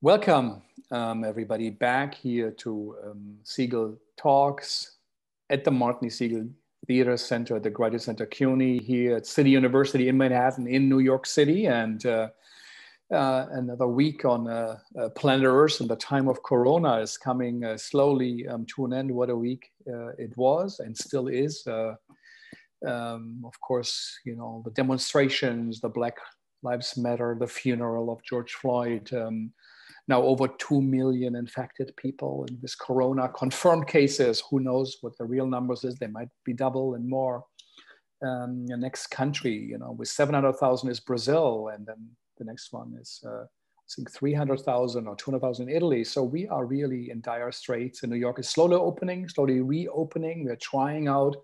Welcome, everybody, back here to Segal Talks at the Martin E. Segal Theatre Center at the Graduate Center CUNY here at City University in Manhattan in New York City, and another week on Planet Earth, and the time of Corona is coming slowly to an end. What a week it was and still is. Of course, you know, the demonstrations, the Black Lives Matter, the funeral of George Floyd, now over 2 million infected people, and this Corona confirmed cases. Who knows what the real numbers is? They might be double and more. The next country, you know, with 700,000 is Brazil, and then the next one is, I think, 300,000 or 200,000 in Italy. So we are really in dire straits. And New York is slowly opening, slowly reopening. We're trying out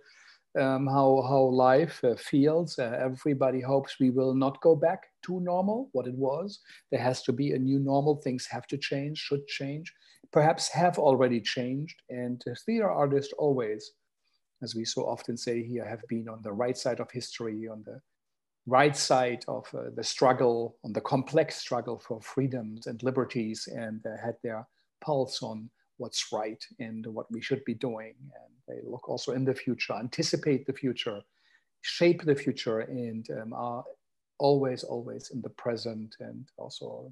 how life feels. Everybody hopes we will not go back to normal, what it was. There has to be a new normal. Things have to change, should change, perhaps have already changed. And theater artists always, as we so often say here, have been on the right side of history, on the right side of the struggle, on the complex struggle for freedoms and liberties, and had their pulse on what's right and what we should be doing. And they look also in the future, anticipate the future, shape the future, and are always in the present, and also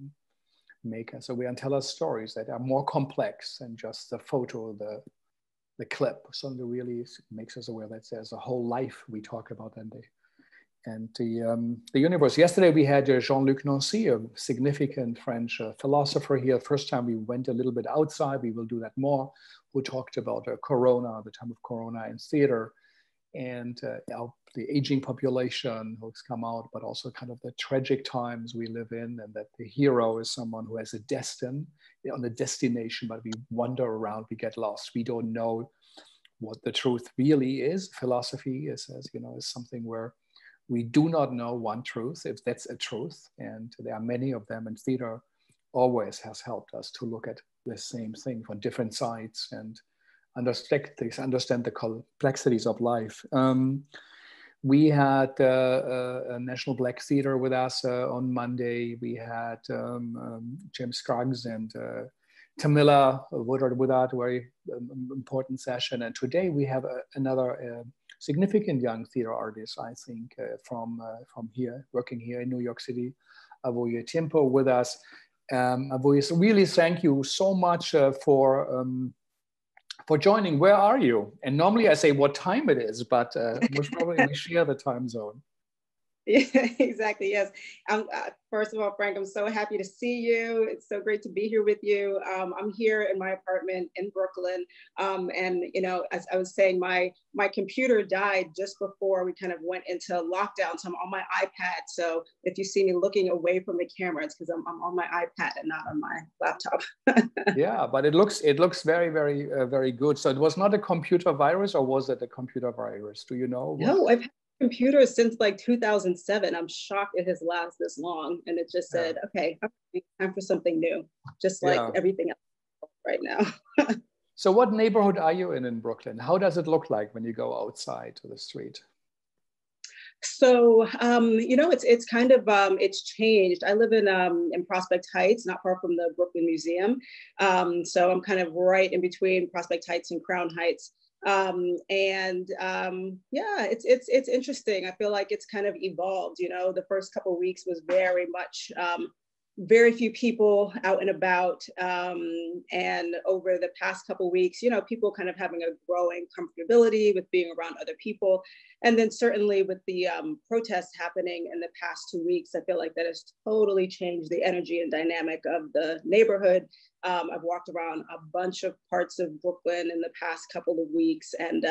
make us aware and tell us stories that are more complex than just the photo, the clip. So it really makes us aware that there's a whole life we talk about, and the universe. Yesterday we had Jean-Luc Nancy, a significant French philosopher here. First time we went a little bit outside, we will do that more, who talked about Corona, the time of Corona in theater, and the aging population who's come out, but also kind of the tragic times we live in, and that the hero is someone who has a destiny, on a destination, but we wander around, we get lost, we don't know what the truth really is. Philosophy is, as you know, is something where we do not know one truth, if that's a truth, and there are many of them, and theater always has helped us to look at the same thing from different sides and understand the complexities of life. We had a National Black Theatre with us on Monday. We had James Scruggs and Tamila Woodard with us, very important session. And today we have another significant young theater artist, I think, from here, working here in New York City, Awoye Timpo with us. Awoye, really thank you so much for joining. Where are you? And normally I say what time it is, but most probably we share the time zone. Yeah, exactly, yes. First of all, Frank, I'm so happy to see you. It's so great to be here with you. I'm here in my apartment in Brooklyn. And, you know, as I was saying, my computer died just before we kind of went into lockdown. So I'm on my iPad. So if you see me looking away from the camera, it's because I'm on my iPad and not on my laptop. Yeah, but it looks very, very, very good. So it was not a computer virus, or was it a computer virus? Do you know? No, I've had computers since like 2007. I'm shocked it has lasted this long, and it just said, okay, time for something new, just like everything else right now. So what neighborhood are you in Brooklyn? How does it look like when you go outside to the street? So, you know, it's kind of, it's changed. I live in Prospect Heights, not far from the Brooklyn Museum. So I'm kind of right in between Prospect Heights and Crown Heights. Yeah, it's interesting. I feel like it's kind of evolved, you know. The first couple of weeks was very much, very few people out and about. And over the past couple of weeks, you know, people kind of having a growing comfortability with being around other people. And then certainly with the protests happening in the past 2 weeks, I feel like that has totally changed the energy and dynamic of the neighborhood. I've walked around a bunch of parts of Brooklyn in the past couple of weeks. And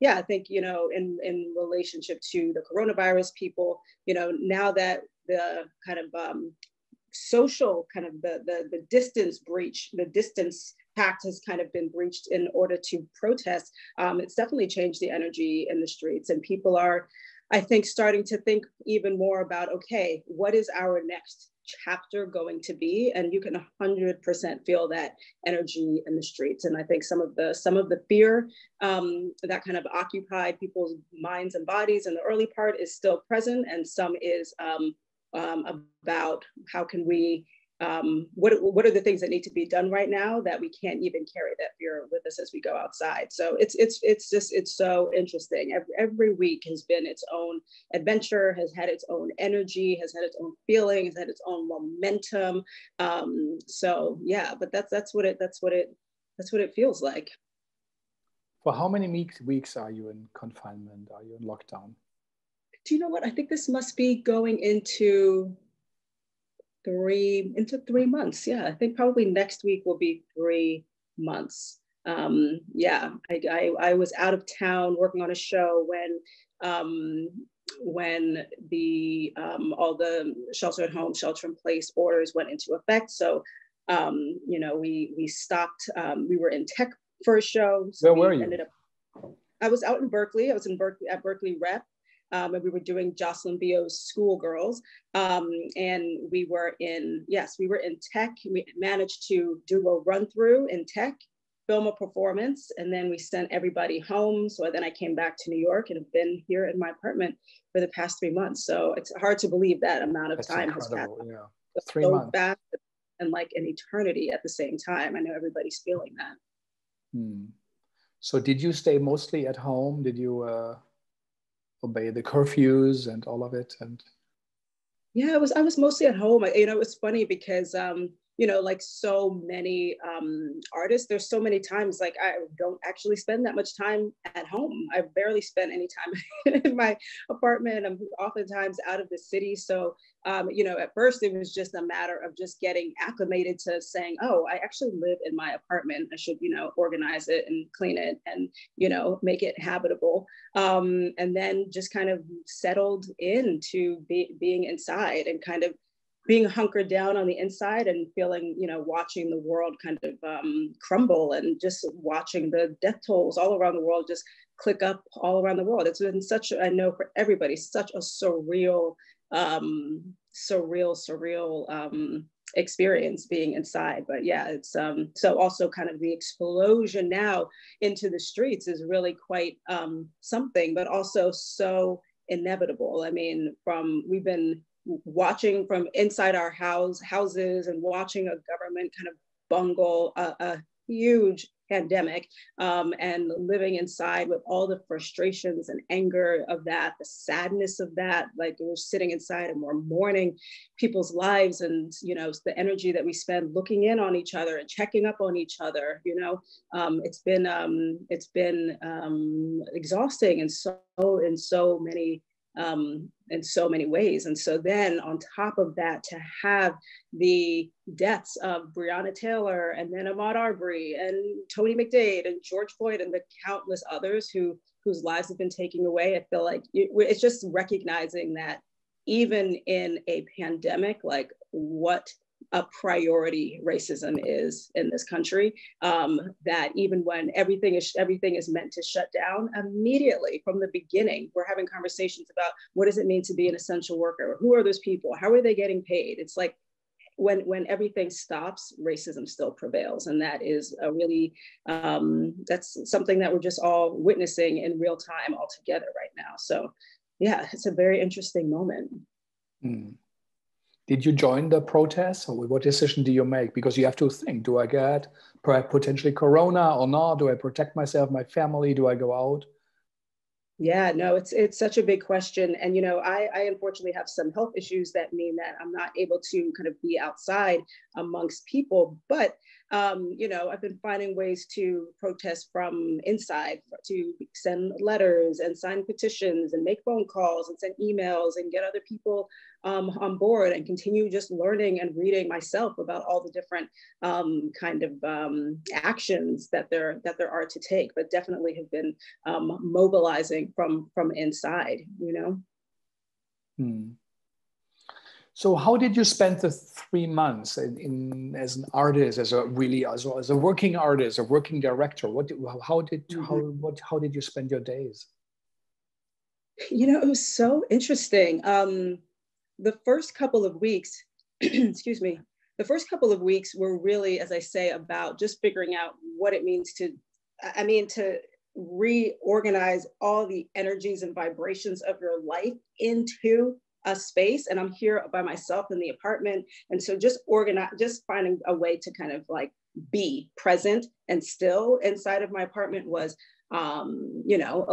yeah, I think, you know, in relationship to the coronavirus, people, you know, now that the kind of social kind of the distance breach, the distance pact has kind of been breached in order to protest, it's definitely changed the energy in the streets, and people are, I think, starting to think even more about, okay, what is our next chapter going to be? And you can 100% feel that energy in the streets. And I think some of the fear that kind of occupied people's minds and bodies in the early part is still present, and some is about how can we what are the things that need to be done right now that we can't even carry that fear with us as we go outside. So it's so interesting. Every week has been its own adventure, has had its own energy, has had its own feelings, had its own momentum. So yeah, but that's what it feels like. For how many weeks are you in confinement? Are you in lockdown? Do you know what? I think this must be going into three months. Yeah, I think probably next week will be 3 months. Yeah, I was out of town working on a show when all the shelter at home, shelter in place orders went into effect. So, you know, we stopped. We were in tech for a show. So where were you? I was out in Berkeley. I was in Berkeley at Berkeley Rep. And we were doing Jocelyn Bio's School Girls, and we were in tech. We managed to do a run through in tech, film a performance, and then we sent everybody home. So then I came back to New York and have been here in my apartment for the past 3 months. So it's hard to believe that amount of time has passed. Yeah. So fast and like an eternity at the same time. I know everybody's feeling that. Hmm. So did you stay mostly at home? Did you obey the curfews and all of it? And yeah, I was mostly at home. You know, it's funny because you know, like so many artists, there's so many times like I don't actually spend that much time at home. I barely spend any time in my apartment. I'm oftentimes out of the city. So you know, at first it was just a matter of just getting acclimated to saying, oh, I actually live in my apartment. I should, you know, organize it and clean it and, you know, make it habitable. And then just kind of settled into being inside and kind of being hunkered down on the inside and feeling, you know, watching the world kind of crumble and just watching the death tolls all around the world just click up all around the world. It's been such, I know for everybody, such a surreal experience being inside. But yeah, it's so also kind of the explosion now into the streets is really quite something, but also so inevitable. I mean, we've been watching from inside our houses and watching a government kind of bungle a huge pandemic and living inside with all the frustrations and anger of that, the sadness of that, like we're sitting inside and we're mourning people's lives and, you know, the energy that we spend looking in on each other and checking up on each other, you know, it's been exhausting in so many ways. And so then on top of that, to have the deaths of Breonna Taylor and then Ahmaud Arbery and Tony McDade and George Floyd and the countless others whose lives have been taken away, I feel like it's just recognizing that even in a pandemic, like what a priority racism is in this country, that even when everything is meant to shut down immediately from the beginning, we're having conversations about what does it mean to be an essential worker? Who are those people? How are they getting paid? It's like when everything stops, racism still prevails. And that is a really, that's something that we're just all witnessing in real time all together right now. So yeah, it's a very interesting moment. Mm. Did you join the protests, or what decision do you make? Because you have to think, do I get potentially Corona or not? Do I protect myself, my family? Do I go out? Yeah, no, it's such a big question. And, you know, I unfortunately have some health issues that mean that I'm not able to kind of be outside amongst people. But, you know, I've been finding ways to protest from inside, to send letters and sign petitions and make phone calls and send emails and get other people on board and continue just learning and reading myself about all the different kind of actions that there are to take, but definitely have been mobilizing from inside, you know. Hmm. So how did you spend the 3 months in as an artist, as a working artist, a working director? How did you spend your days? You know, it was so interesting. The first couple of weeks, excuse me, the first couple of weeks were really, as I say, about just figuring out what it means to reorganize all the energies and vibrations of your life into a space, and I'm here by myself in the apartment. And so just organize, just finding a way to kind of like be present and still inside of my apartment was, a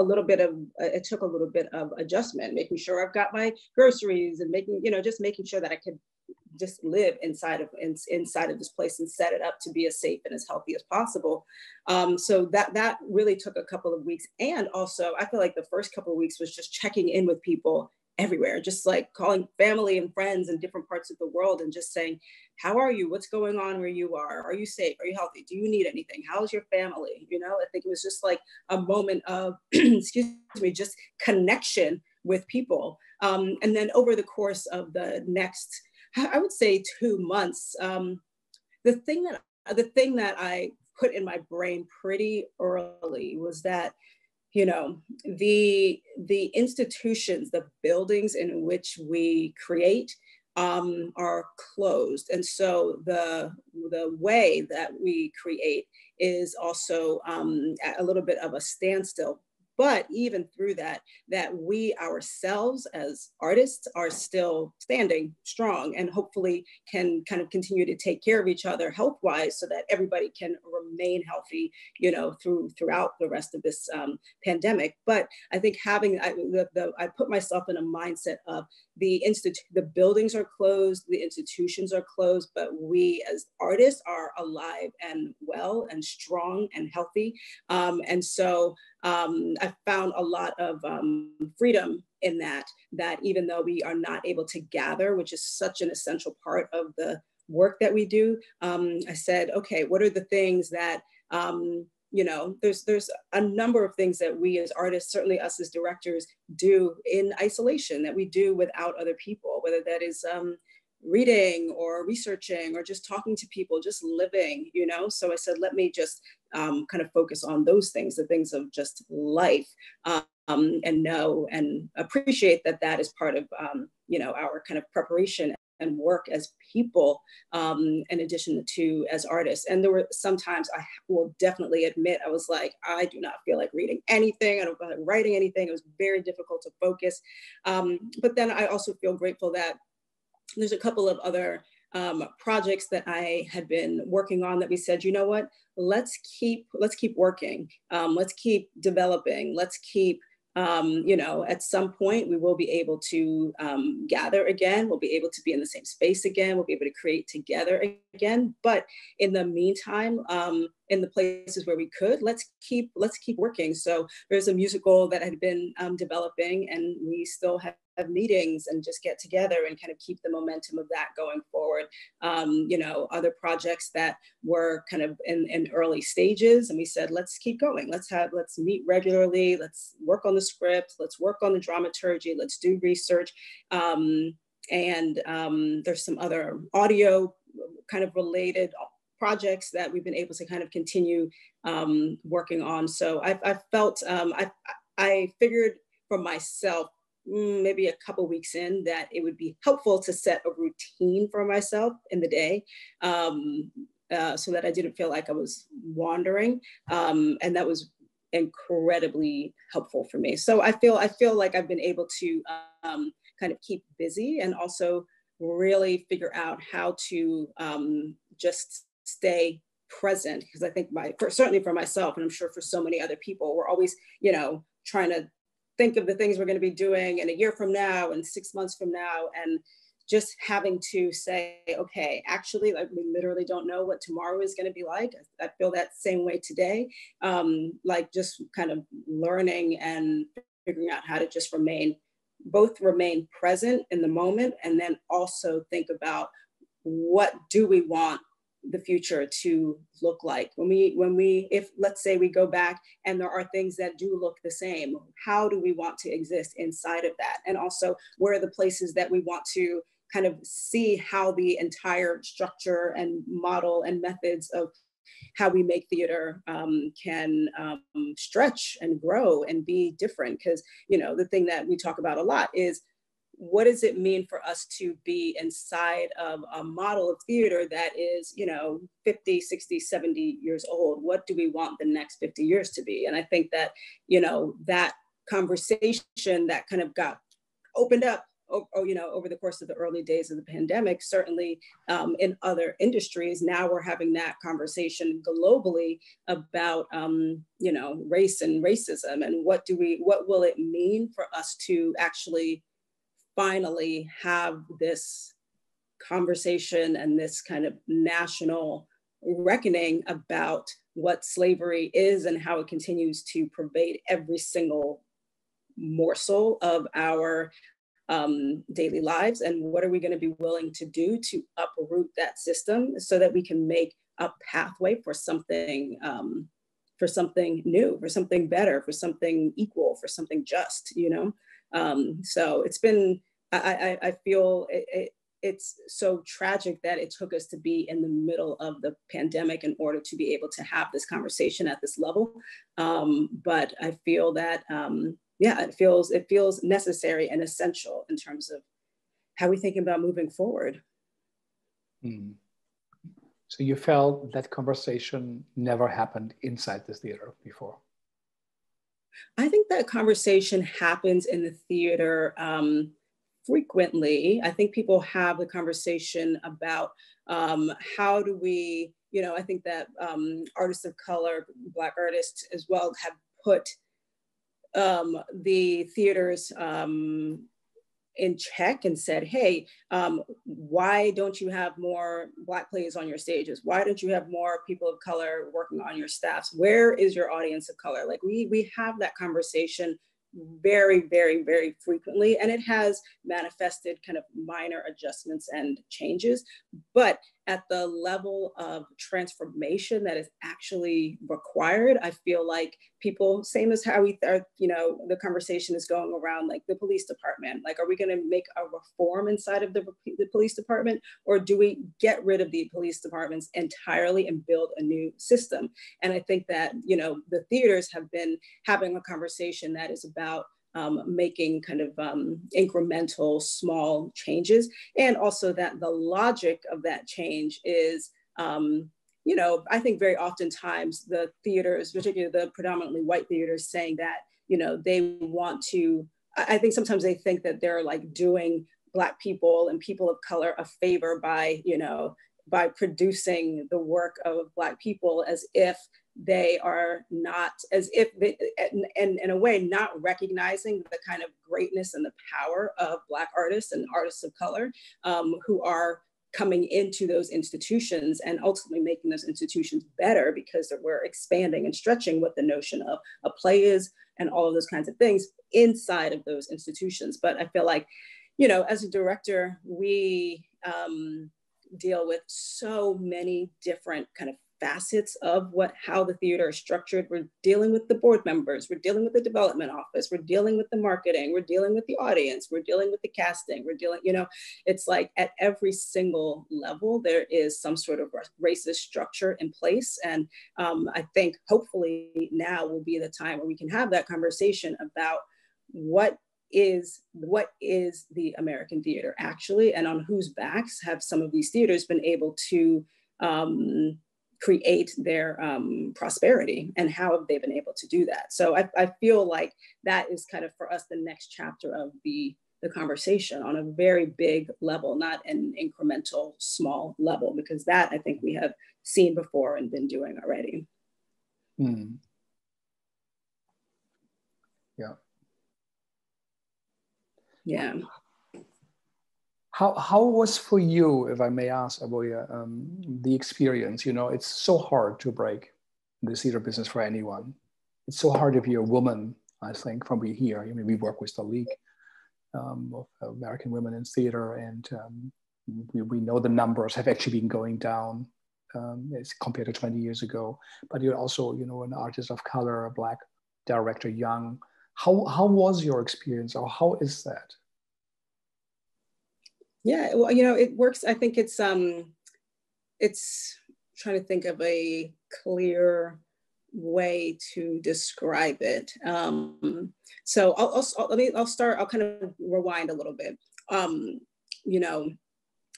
little bit of, it took a little bit of adjustment, making sure I've got my groceries and making, just making sure that I could just live inside of this place and set it up to be as safe and as healthy as possible. So that really took a couple of weeks. And also I feel like the first couple of weeks was just checking in with people everywhere, just like calling family and friends in different parts of the world and just saying, how are you? What's going on where you are? Are you safe? Are you healthy? Do you need anything? How's your family? I think it was just like a moment of, just connection with people. And then over the course of the next, I would say 2 months, the thing that I put in my brain pretty early was that, the institutions, the buildings in which we create are closed. And so the way that we create is also a little bit of a standstill. But even through that we ourselves as artists are still standing strong and hopefully can kind of continue to take care of each other health-wise so that everybody can remain healthy, throughout the rest of this pandemic. But I think I put myself in a mindset of the buildings are closed, the institutions are closed, but we as artists are alive and well and strong and healthy. I found a lot of freedom in that even though we are not able to gather, which is such an essential part of the work that we do, I said, okay, what are the things that, there's a number of things that we as artists, certainly us as directors, do in isolation, that we do without other people, whether that is reading or researching or just talking to people, just living, So I said, let me just kind of focus on those things, the things of just life, and know and appreciate that is part of, our kind of preparation and work as people, in addition to as artists. And there were sometimes, I will definitely admit, I was like, I do not feel like reading anything. I don't feel like writing anything. It was very difficult to focus. But then I also feel grateful that there's a couple of other projects that I had been working on that we said, you know what, let's keep working. Let's keep developing. Let's keep, at some point we will be able to gather again. We'll be able to be in the same space again. We'll be able to create together again. But in the meantime, in the places where we could, let's keep working. So there's a musical that had been developing, and we still have meetings and just get together and kind of keep the momentum of that going forward. Other projects that were kind of in early stages, and we said, let's keep going. Let's meet regularly. Let's work on the script. Let's work on the dramaturgy. Let's do research. There's some other audio kind of related projects that we've been able to kind of continue working on. So I felt, I figured for myself, maybe a couple weeks in, that it would be helpful to set a routine for myself in the day, so that I didn't feel like I was wandering. And that was incredibly helpful for me. So I feel like I've been able to kind of keep busy and also really figure out how to just stay present, because I think certainly for myself, and I'm sure for so many other people, we're always, trying to think of the things we're going to be doing in a year from now and 6 months from now, and just having to say, okay, actually, like, we literally don't know what tomorrow is going to be like. I feel that same way today, like just kind of learning and figuring out how to just remain present in the moment, and then also think about what do we want the future to look like when we, if let's say we go back and there are things that do look the same, how do we want to exist inside of that? And also, where are the places that we want to kind of see how the entire structure and model and methods of how we make theater can stretch and grow and be different? Because, the thing that we talk about a lot is, what does it mean for us to be inside of a model of theater that is, 50, 60, 70 years old? What do we want the next 50 years to be? And I think that, that conversation that kind of got opened up over the course of the early days of the pandemic, certainly in other industries. Now we're having that conversation globally about, race and racism, and what will it mean for us to actually finally have this conversation and this kind of national reckoning about what slavery is and how it continues to pervade every single morsel of our daily lives, and what are we going to be willing to do to uproot that system so that we can make a pathway for something new, for something better, for something equal, for something just, So it's been, I feel it's so tragic that it took us to be in the middle of the pandemic in order to be able to have this conversation at this level. But I feel that, it feels necessary and essential in terms of how we think about moving forward. Mm. So you felt that conversation never happened inside the theater before? I think that conversation happens in the theater frequently. I think people have the conversation about how do we, I think that artists of color, Black artists as well, have put the theaters in check and said, hey, why don't you have more Black plays on your stages? Why don't you have more people of color working on your staffs? Where is your audience of color? Like we have that conversation very, very, very frequently, and it has manifested kind of minor adjustments and changes, but at the level of transformation that is actually required, I feel like people, same as how we are, the conversation is going around like the police department, like, are we going to make a reform inside of the police department, or do we get rid of the police departments entirely and build a new system? And I think that, the theaters have been having a conversation that is about making kind of incremental small changes. And also that the logic of that change is, I think very oftentimes the theaters, particularly the predominantly white theaters, saying that, they want to, I think sometimes they think that they're like doing Black people and people of color a favor by, by producing the work of Black people, as if they are not, as if they, and in a way not recognizing the kind of greatness and the power of Black artists and artists of color who are coming into those institutions and ultimately making those institutions better, because we're expanding and stretching what the notion of a play is and all of those kinds of things inside of those institutions. But I feel like, as a director, we deal with so many different kind of facets of how the theater is structured. We're dealing with the board members, we're dealing with the development office, we're dealing with the marketing, we're dealing with the audience, we're dealing with the casting, we're dealing, it's like at every single level, there is some sort of racist structure in place. And I think hopefully now will be the time where we can have that conversation about what is the American theater actually, and on whose backs have some of these theaters been able to create their prosperity, and how have they been able to do that? So I feel like that is kind of for us the next chapter of the conversation on a very big level, not an incremental small level, because that I think we have seen before and been doing already. Mm. Yeah. How was for you, if I may ask, Awoye, the experience? It's so hard to break the theater business for anyone. It's so hard if you're a woman, I think, from here. We work with the League of American Women in Theater, and we know the numbers have actually been going down as compared to 20 years ago. But you're also, an artist of color, a Black director, young. How was your experience, or how is that? Yeah, well, it works. I think it's trying to think of a clear way to describe it. So I'll start. I'll kind of rewind a little bit.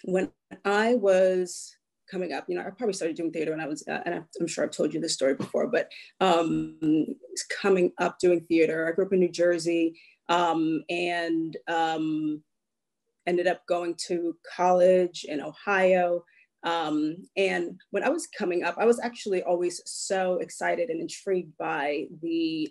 When I was coming up, I probably started doing theater when I was, and I'm sure I've told you this story before, but coming up doing theater, I grew up in New Jersey, ended up going to college in Ohio. And when I was coming up, I was actually always so excited and intrigued by the,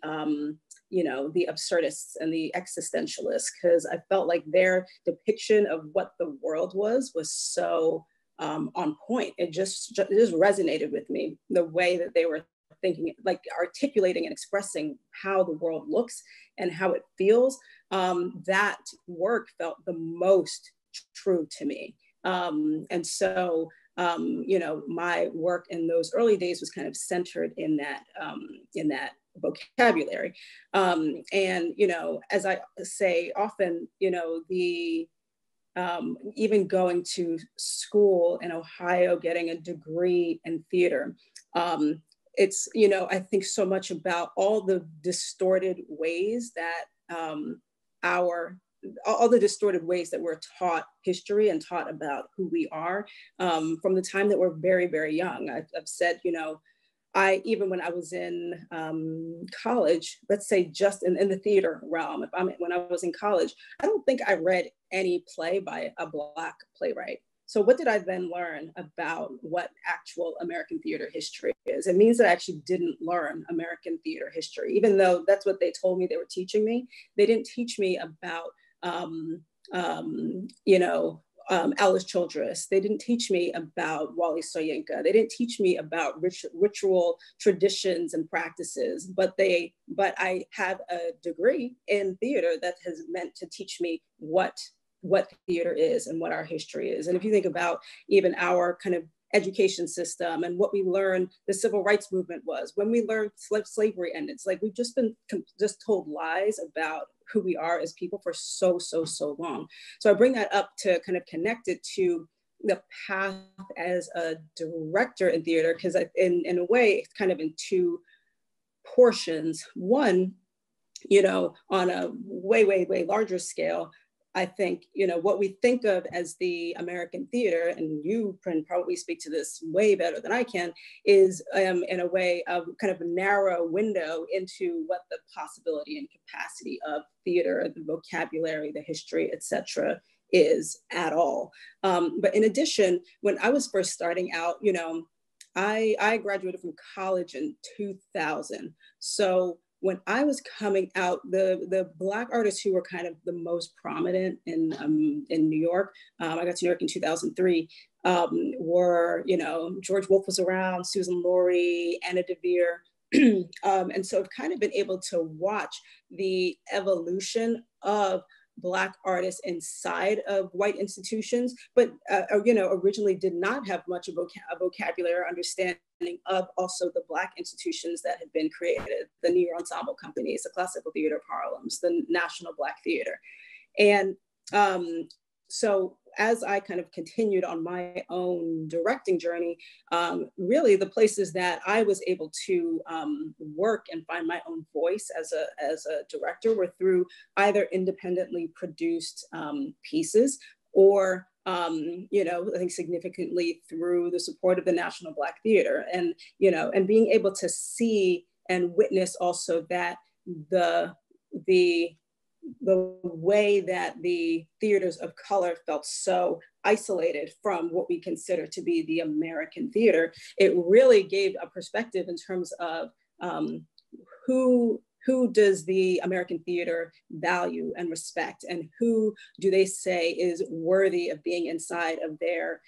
you know, the absurdists and the existentialists, because I felt like their depiction of what the world was so on point. It just resonated with me, the way that they were thinking, like articulating and expressing how the world looks and how it feels. That work felt the most true to me. And so, you know, my work in those early days was kind of centered in that vocabulary. And, you know, as I say often, you know, the, even going to school in Ohio, getting a degree in theater, it's, you know, I think so much about all the distorted ways that we're taught history and taught about who we are from the time that we're very, very young. I've said, you know, even when I was in college, let's say just in the theater realm, when I was in college, I don't think I read any play by a Black playwright. So what did I then learn about what actual American theater history is? It means that I actually didn't learn American theater history, even though that's what they told me they were teaching me. They didn't teach me about, you know, Alice Childress. They didn't teach me about Wole Soyinka. They didn't teach me about ritual traditions and practices, but I have a degree in theater that has meant to teach me what theater is and what our history is. And if you think about even our kind of education system and what we learned the civil rights movement was, when we learned slavery ended, it's like we've just been told lies about who we are as people for so long. So I bring that up to kind of connect it to the path as a director in theater, because in a way, it's kind of in two portions. One, you know, on a way larger scale, I think, you know, what we think of as the American theater, and you can probably speak to this way better than I can, is in a way of kind of a narrow window into what the possibility and capacity of theater, the vocabulary, the history, et cetera, is at all. But in addition, when I was first starting out, you know, I graduated from college in 2000. So when I was coming out, the Black artists who were kind of the most prominent in New York, I got to New York in 2003, were, you know, George Wolfe was around, Susan Laurie, Anna DeVere. And so I've kind of been able to watch the evolution of Black artists inside of white institutions, but you know, originally did not have much of a vocabulary or understanding of also the Black institutions that had been created, the New York ensemble companies, the classical theater parlums, the National Black Theatre. And so as I kind of continued on my own directing journey, really the places that I was able to work and find my own voice as a director were through either independently produced pieces or, you know, I think significantly through the support of the National Black Theatre, and, you know, and being able to see and witness also that the way that the theaters of color felt so isolated from what we consider to be the American theater, it really gave a perspective in terms of who does the American theater value and respect, and who do they say is worthy of being inside of their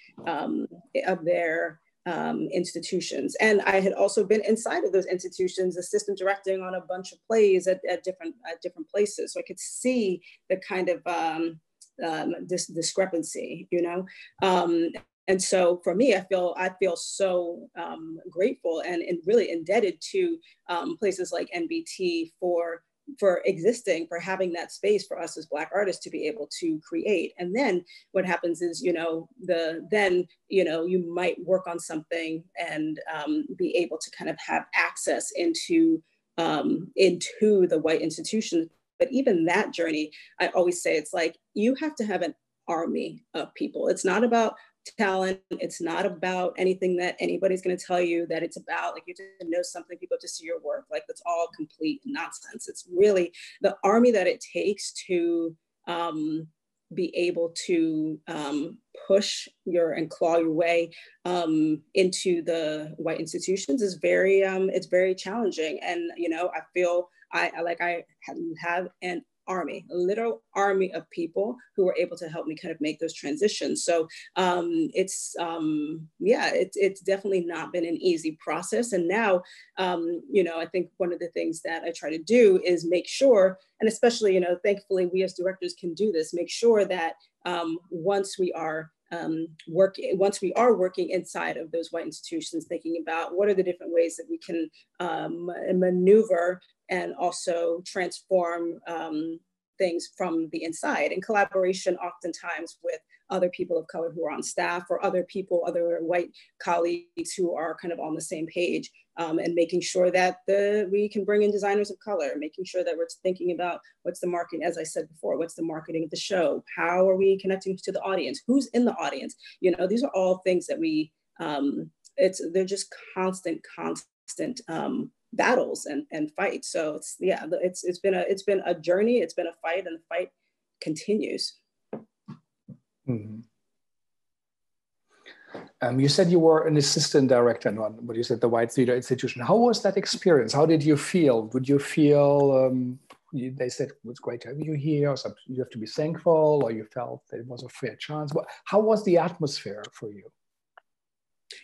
institutions. And I had also been inside of those institutions, assistant directing on a bunch of plays at different places. So I could see the kind of this discrepancy, you know? And so for me, I feel so grateful and really indebted to places like NBT for existing, for having that space for us as Black artists to be able to create. And then what happens is, you know, you might work on something and be able to kind of have access into the white institution. But even that journey, I always say, it's like, you have to have an army of people. It's not about talent. It's not about anything that anybody's going to tell you that it's about. Like, you have to know something, people have to see your work. Like, that's all complete nonsense. It's really the army that it takes be able to push your and claw your way into the white institutions is very, it's very challenging. And, you know, I feel I have an army, a literal army of people who were able to help me kind of make those transitions. So it's definitely not been an easy process. And now, you know, I think one of the things that I try to do is make sure, and especially, you know, thankfully we as directors can do this, make sure that once we are working inside of those white institutions, thinking about what are the different ways that we can maneuver and also transform things from the inside, in collaboration oftentimes with other people of color who are on staff, or other white colleagues who are kind of on the same page, and making sure that we can bring in designers of color, making sure that we're thinking about what's the marketing, as I said before, what's the marketing of the show? How are we connecting to the audience? Who's in the audience? You know, these are all things that we, they're just constant battles and fights. So it's been a journey, it's been a fight, and the fight continues. Mm-hmm. You said you were an assistant director on what you said, the White Theatre Institution. How was that experience? How did you feel? Would you feel, they said, it's great to have you here, or something, you have to be thankful, or you felt that it was a fair chance? How was the atmosphere for you?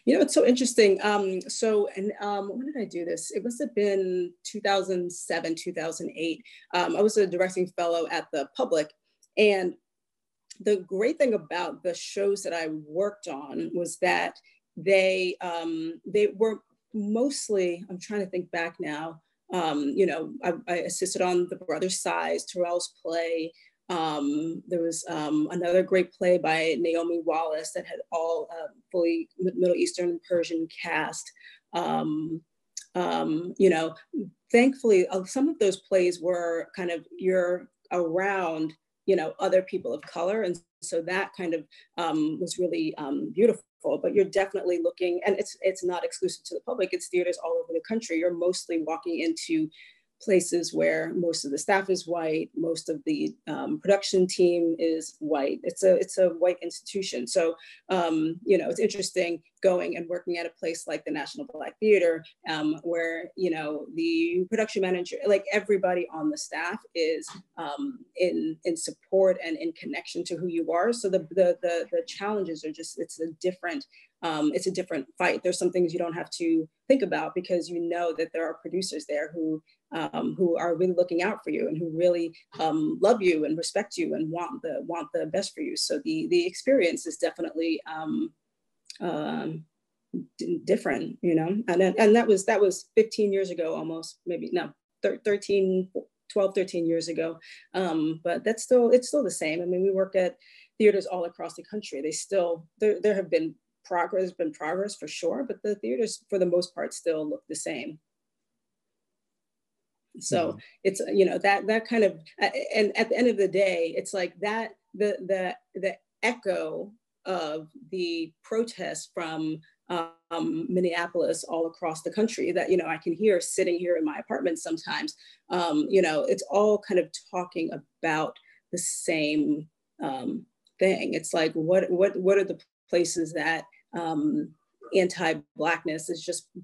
You know, it's so interesting. When did I do this? It must have been 2007, 2008. I was a directing fellow at the Public, and the great thing about the shows that I worked on was that they were mostly, I'm trying to think back now, you know, I assisted on The Brothers' Size, Terrell's play. There was another great play by Naomi Wallace that had all fully Middle Eastern and Persian cast. You know, thankfully, some of those plays were kind of, you're around, you know, other people of color. And so that kind of was really beautiful, but you're definitely looking, and it's not exclusive to the Public, it's theaters all over the country. You're mostly walking into places where most of the staff is white, most of the production team is white. It's a white institution. So, you know, it's interesting going and working at a place like the National Black Theatre, where, you know, the production manager, like everybody on the staff is in support and in connection to who you are. So the challenges are just, it's a different fight. There's some things you don't have to think about because you know that there are producers there who are really looking out for you and who really love you and respect you and want the best for you. So the experience is definitely different, you know. And that was 15 years ago, almost, maybe no, 13 years ago. But it's still the same. I mean, we work at theaters all across the country. There have been progress for sure, but the theaters for the most part still look the same. So mm-hmm. It's, you know, that kind of, and at the end of the day, it's like that the echo of the protests from Minneapolis all across the country that, you know, I can hear sitting here in my apartment sometimes. You know, it's all kind of talking about the same thing. It's like what are the places that anti-Blackness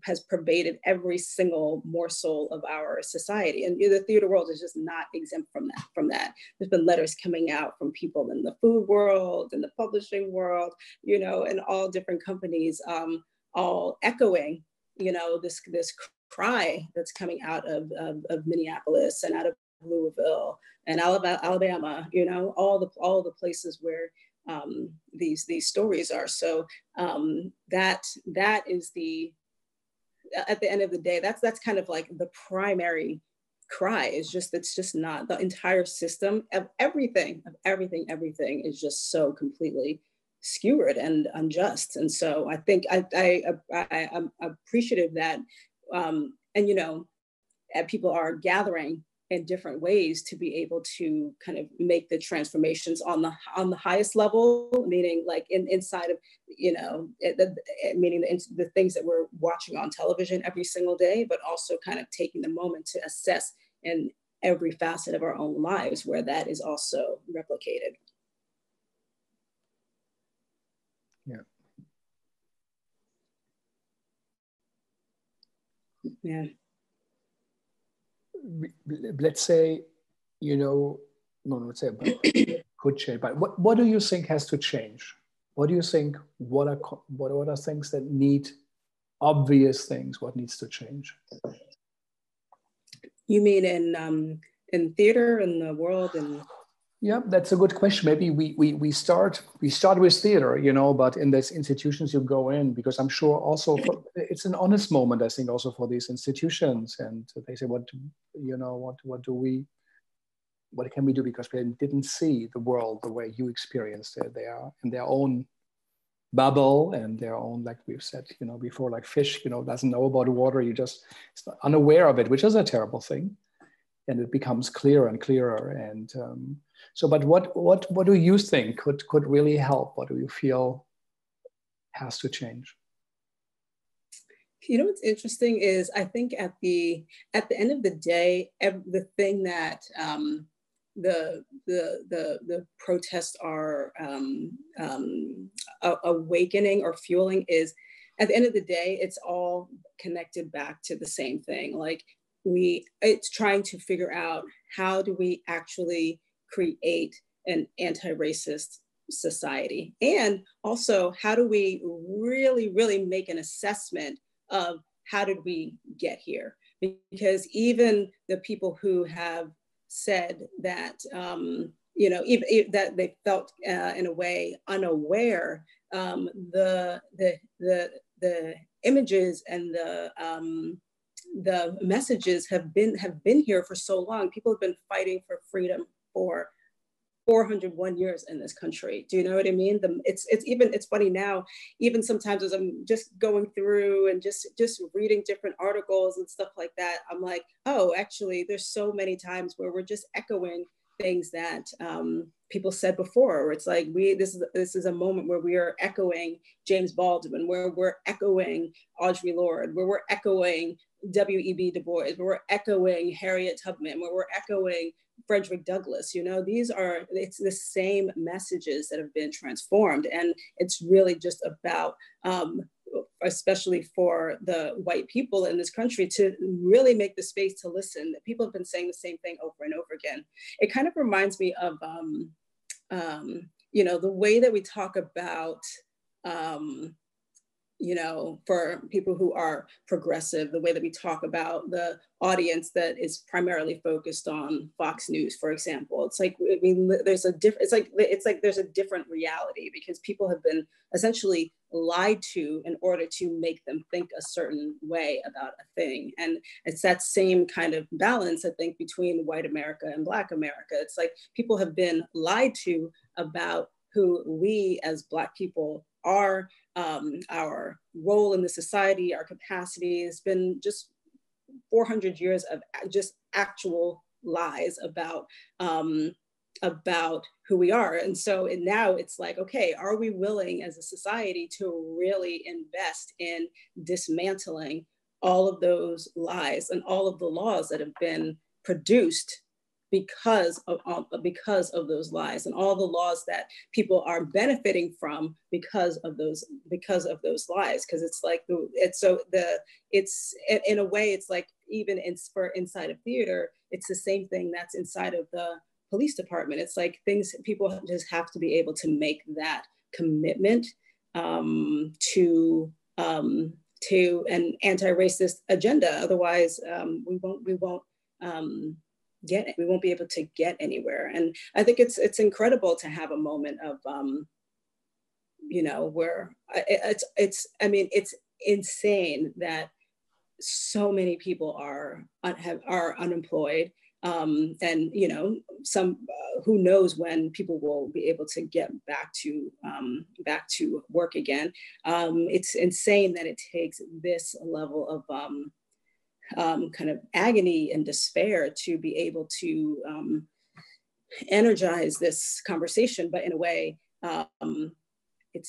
has pervaded every single morsel of our society, and the theater world is just not exempt from that. There's been letters coming out from people in the food world, in the publishing world, you know, and all different companies, all echoing, you know, this cry that's coming out of Minneapolis and out of Louisville and Alabama, you know, all the places where these stories are. So that is the, at the end of the day, that's kind of like the primary cry. It's just not, the entire system of everything is just so completely skewered and unjust. And so I think I'm appreciative that and, you know, people are gathering in different ways to be able to kind of make the transformations on the highest level, meaning like inside of, you know, meaning the things that we're watching on television every single day, but also kind of taking the moment to assess in every facet of our own lives where that is also replicated. yeah. Let's say, you know, no, not say, but could change. But what do you think has to change? What do you think? What are things that need obvious things? What needs to change? You mean in theater, in the world, and. Yeah, that's a good question. Maybe we start with theater, you know, but in these institutions you go in, because I'm sure also it's an honest moment, I think, also for these institutions, and they say, what can we do, because they didn't see the world the way you experienced it. They are in their own bubble and their own, like we've said, you know, before, like fish, you know, doesn't know about water. You just unaware of it, which is a terrible thing, and it becomes clearer and clearer and. So, but what do you think could really help? What do you feel has to change? You know, what's interesting is I think at the end of the day, the thing that the protests are awakening or fueling is, at the end of the day, it's all connected back to the same thing. Like it's trying to figure out, how do we actually create an anti-racist society? And also, how do we really, really make an assessment of how did we get here? Because even the people who have said that, you know, even that they felt in a way unaware, the images and the messages have been here for so long. People have been fighting for freedom for 401 years in this country. Do you know what I mean? It's funny now, even sometimes as I'm just going through and just reading different articles and stuff like that, I'm like, oh, actually, there's so many times where we're just echoing things that people said before, where it's like, this is a moment where we are echoing James Baldwin, where we're echoing Audre Lorde, where we're echoing W.E.B. Du Bois, where we're echoing Harriet Tubman, where we're echoing Frederick Douglass. You know, it's the same messages that have been transformed. And it's really just about, especially for the white people in this country, to really make the space to listen. People have been saying the same thing over and over again. It kind of reminds me of, you know, the way that we talk about, you know, for people who are progressive, the way that we talk about the audience that is primarily focused on Fox News, for example. It's like, I mean, there's a different reality, because people have been essentially lied to in order to make them think a certain way about a thing. And it's that same kind of balance, I think, between white America and Black America. It's like people have been lied to about who we as Black people are, our role in the society, our capacity. Has been just 400 years of just actual lies about who we are. And so now it's like, okay, are we willing as a society to really invest in dismantling all of those lies and all of the laws that have been produced because of those lies, and all the laws that people are benefiting from because of those lies? Because it's like, in a way, it's like, even for inside of theater, it's the same thing that's inside of the police department. It's like things, people just have to be able to make that commitment to an anti-racist agenda. Otherwise, we won't be able to get anywhere. And I think it's incredible to have a moment of, you know, where it's insane that so many people are unemployed, and you know, some who knows when people will be able to get back to work again. It's insane that it takes this level of kind of agony and despair to be able to energize this conversation. But in a way, it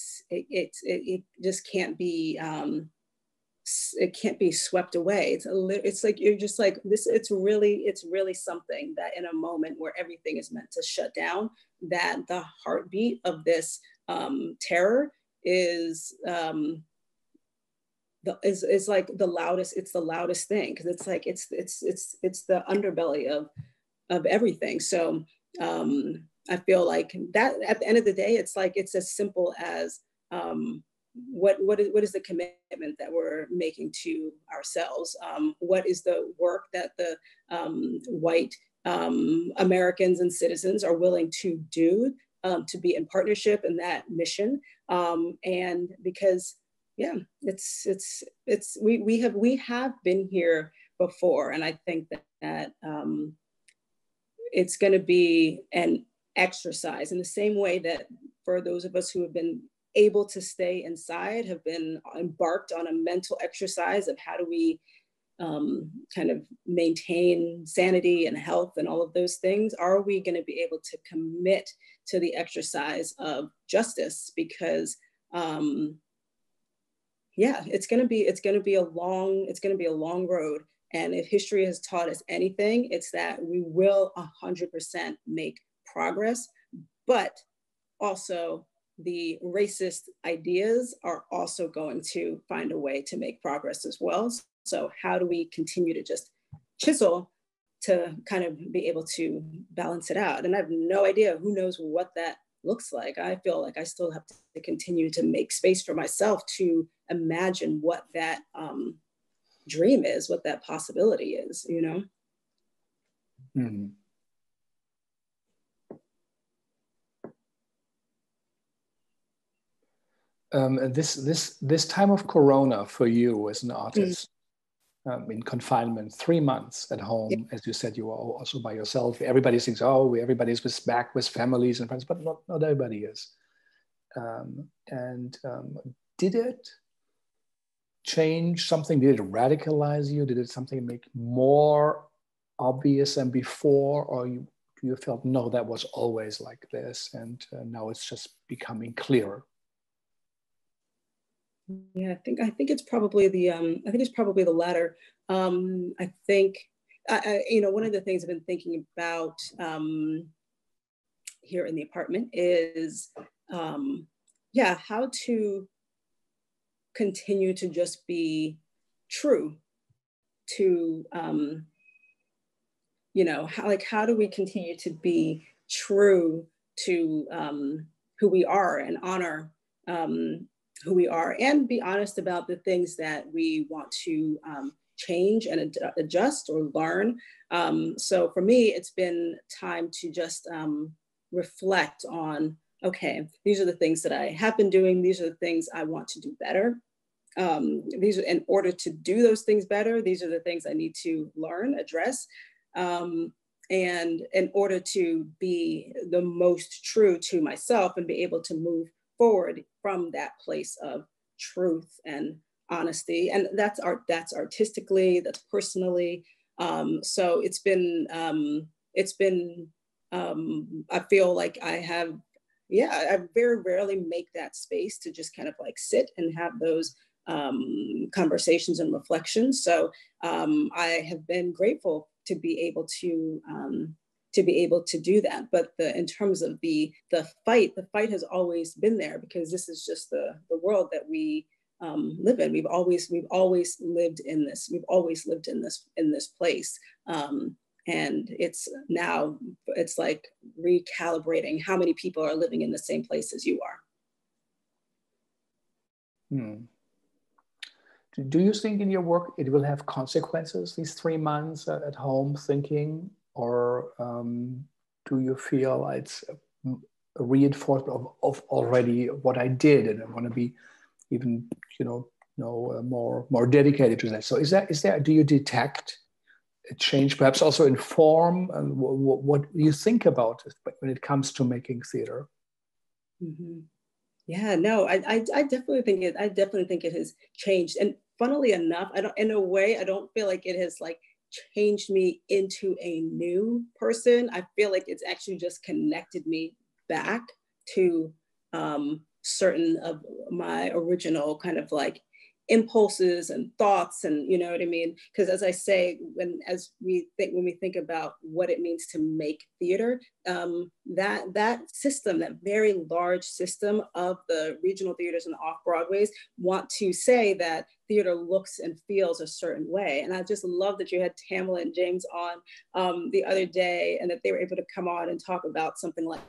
just can't be swept away. It's like, you're just like this. It's really something that in a moment where everything is meant to shut down, that the heartbeat of this terror is is like the loudest, it's the loudest thing. Cause it's like, it's the underbelly of everything. So I feel like that at the end of the day, it's like, it's as simple as what is the commitment that we're making to ourselves? What is the work that the white Americans and citizens are willing to do to be in partnership in that mission? And because, yeah, we have been here before, and I think that it's going to be an exercise in the same way that for those of us who have been able to stay inside have been embarked on a mental exercise of how do we kind of maintain sanity and health and all of those things. Are we going to be able to commit to the exercise of justice? Because yeah, it's going to be a long road. And if history has taught us anything, it's that we will 100% make progress, but also the racist ideas are also going to find a way to make progress as well. So how do we continue to just chisel to kind of be able to balance it out? And I have no idea, who knows what that looks like. I feel like I still have to continue to make space for myself to imagine what that dream is, what that possibility is, you know? Mm-hmm. This time of Corona for you as an artist, in confinement, 3 months at home, yeah. As you said, you are also by yourself. Everybody thinks, oh, everybody's back with families and friends, but not everybody is. Did it change something? Did it radicalize you? Did it something make more obvious than before, or you felt, no, that was always like this, and now it's just becoming clearer? Yeah, I think it's probably the I think it's probably the latter. I think you know, one of the things I've been thinking about here in the apartment is how to continue to just be true to how do we continue to be true to who we are and honor who we are, and be honest about the things that we want to change and adjust or learn. So for me, it's been time to just reflect on, okay, these are the things that I have been doing. These are the things I want to do better. These are, in order to do those things better, these are the things I need to learn, address. And in order to be the most true to myself and be able to move forward from that place of truth and honesty, and that's art. That's artistically. That's personally. So it's been. I feel like I have. Yeah, I very rarely make that space to just kind of like sit and have those conversations and reflections. So I have been grateful to be able to do that. But in terms of the fight has always been there, because this is just the world that we live in. We've always lived in this place. And it's like recalibrating how many people are living in the same place as you are. Hmm. Do you think in your work, it will have consequences, these 3 months at home thinking? Or do you feel it's a reinforcement of already what I did, and I want to be even more dedicated to that? So do you detect a change, perhaps also in form, and what you think about it when it comes to making theater? Mm-hmm. Yeah, no, I definitely think it has changed. And funnily enough, I don't feel like it has like changed me into a new person. I feel like it's actually just connected me back to certain of my original kind of like impulses and thoughts, and you know what I mean? Because as I say, when we think about what it means to make theater, that system, that very large system of the regional theaters and the off-Broadways want to say that theater looks and feels a certain way. And I just love that you had Tamila and James on the other day, and that they were able to come on and talk about something like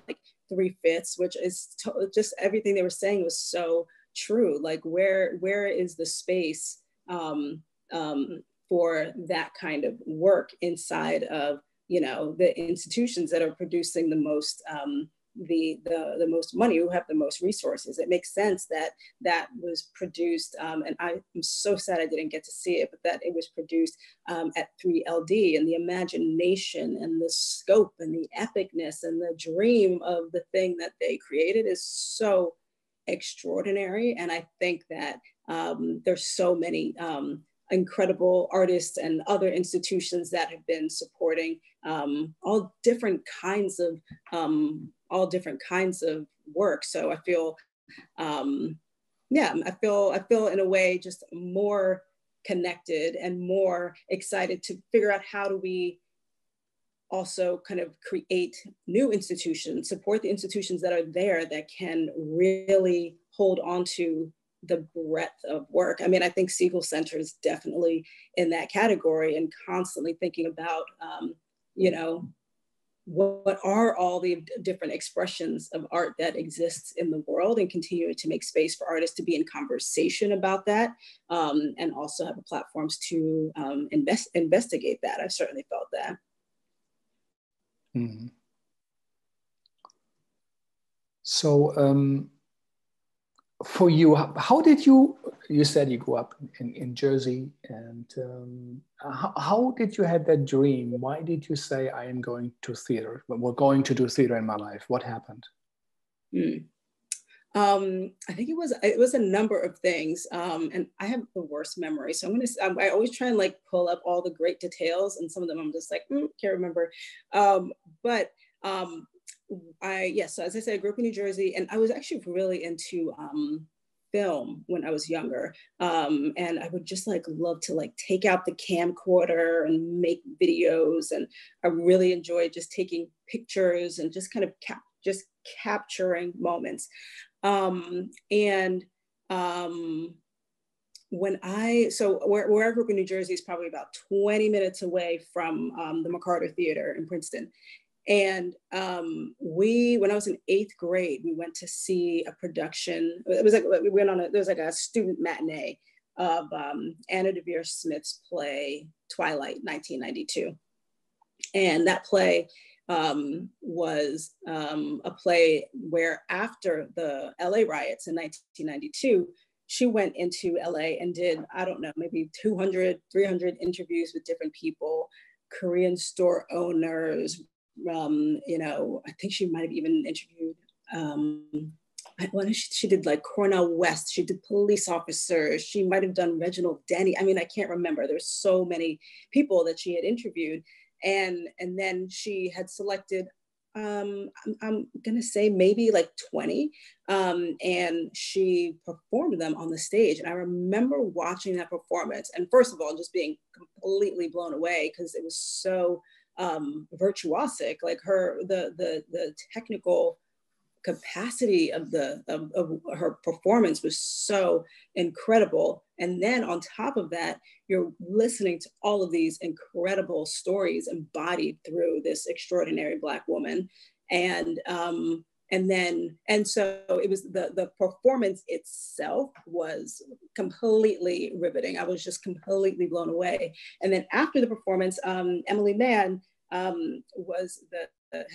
3/5, which is just everything they were saying was so true. Like where is the space for that kind of work inside of, you know, the institutions that are producing the most the most money, who have the most resources. It makes sense that was produced, and I'm so sad I didn't get to see it, but that it was produced at 3LD, and the imagination and the scope and the epicness and the dream of the thing that they created is so extraordinary. And I think that there's so many incredible artists and other institutions that have been supporting all different kinds of work. So I feel, I feel in a way just more connected and more excited to figure out how do we also kind of create new institutions, support the institutions that are there that can really hold on to the breadth of work. I mean, I think Segal Center is definitely in that category, and constantly thinking about, you know, what are all the different expressions of art that exists in the world, and continuing to make space for artists to be in conversation about that, and also have the platforms to investigate that. I've certainly felt that. Mm-hmm. So for you, how did you said you grew up in Jersey, and how did you have that dream? Why did you say, I am going to theater, we're going to do theater in my life? What happened? I think it was a number of things, and I have the worst memory. So I always try and like pull up all the great details, and some of them I'm just like, can't remember. So as I said, I grew up in New Jersey, and I was actually really into film when I was younger. And I would just like love to like take out the camcorder and make videos. And I really enjoyed just taking pictures and just kind of capturing moments. Where I grew up in New Jersey is probably about 20 minutes away from the McCarter Theater in Princeton. And when I was in 8th grade, we went to see a production. It was like, there was like a student matinee of Anna Deavere Smith's play, Twilight, 1992. And that play was a play where after the LA riots in 1992, she went into LA and did, I don't know, maybe 200, 300 interviews with different people, Korean store owners, you know, I think she might have even interviewed, she did like Cornel West, she did police officers, she might have done Reginald Denny. I mean, I can't remember. There's so many people that she had interviewed. And then she had selected, I'm going to say maybe like 20, and she performed them on the stage. And I remember watching that performance, and first of all, just being completely blown away, because it was so virtuosic, like the technical capacity of her performance was so incredible. And then on top of that, you're listening to all of these incredible stories embodied through this extraordinary Black woman. And so it was the performance itself was completely riveting. I was just completely blown away. And then after the performance, Emily Mann was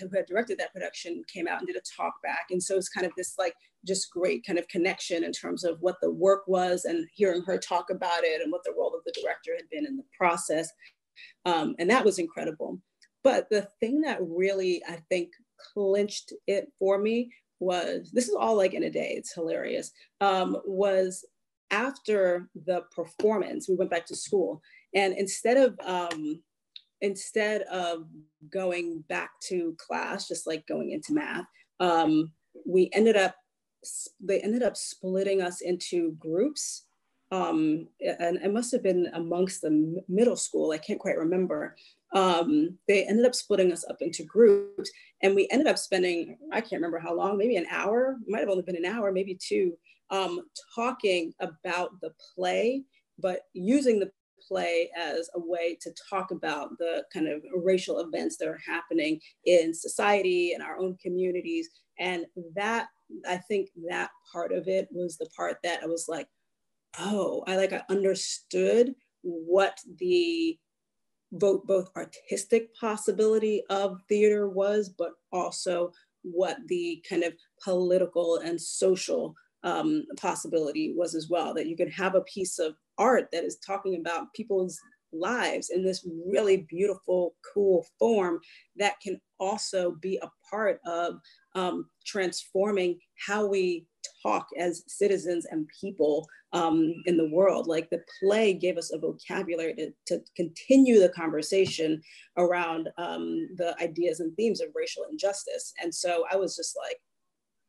who had directed that production, came out and did a talk back. And so it's kind of this like just great kind of connection in terms of what the work was, and hearing her talk about it and what the role of the director had been in the process. And that was incredible. But the thing that really, I think, clinched it for me was, this is all like in a day, it's hilarious, was after the performance, we went back to school. And instead of going back to class, just like going into math, they ended up splitting us into groups and it must have been amongst the middle school, I can't quite remember. They ended up splitting us up into groups, and we ended up spending, I can't remember how long, maybe an hour, might have only been an hour, maybe two, talking about the play, but using the play as a way to talk about the kind of racial events that are happening in society and our own communities. And that, I think that part of it was the part that I was like, oh, I understood what the both artistic possibility of theater was, but also what the kind of political and social possibility was as well, that you could have a piece of art that is talking about people's lives in this really beautiful, cool form that can also be a part of transforming how we talk as citizens and people in the world. Like, the play gave us a vocabulary to continue the conversation around the ideas and themes of racial injustice. And so I was just like,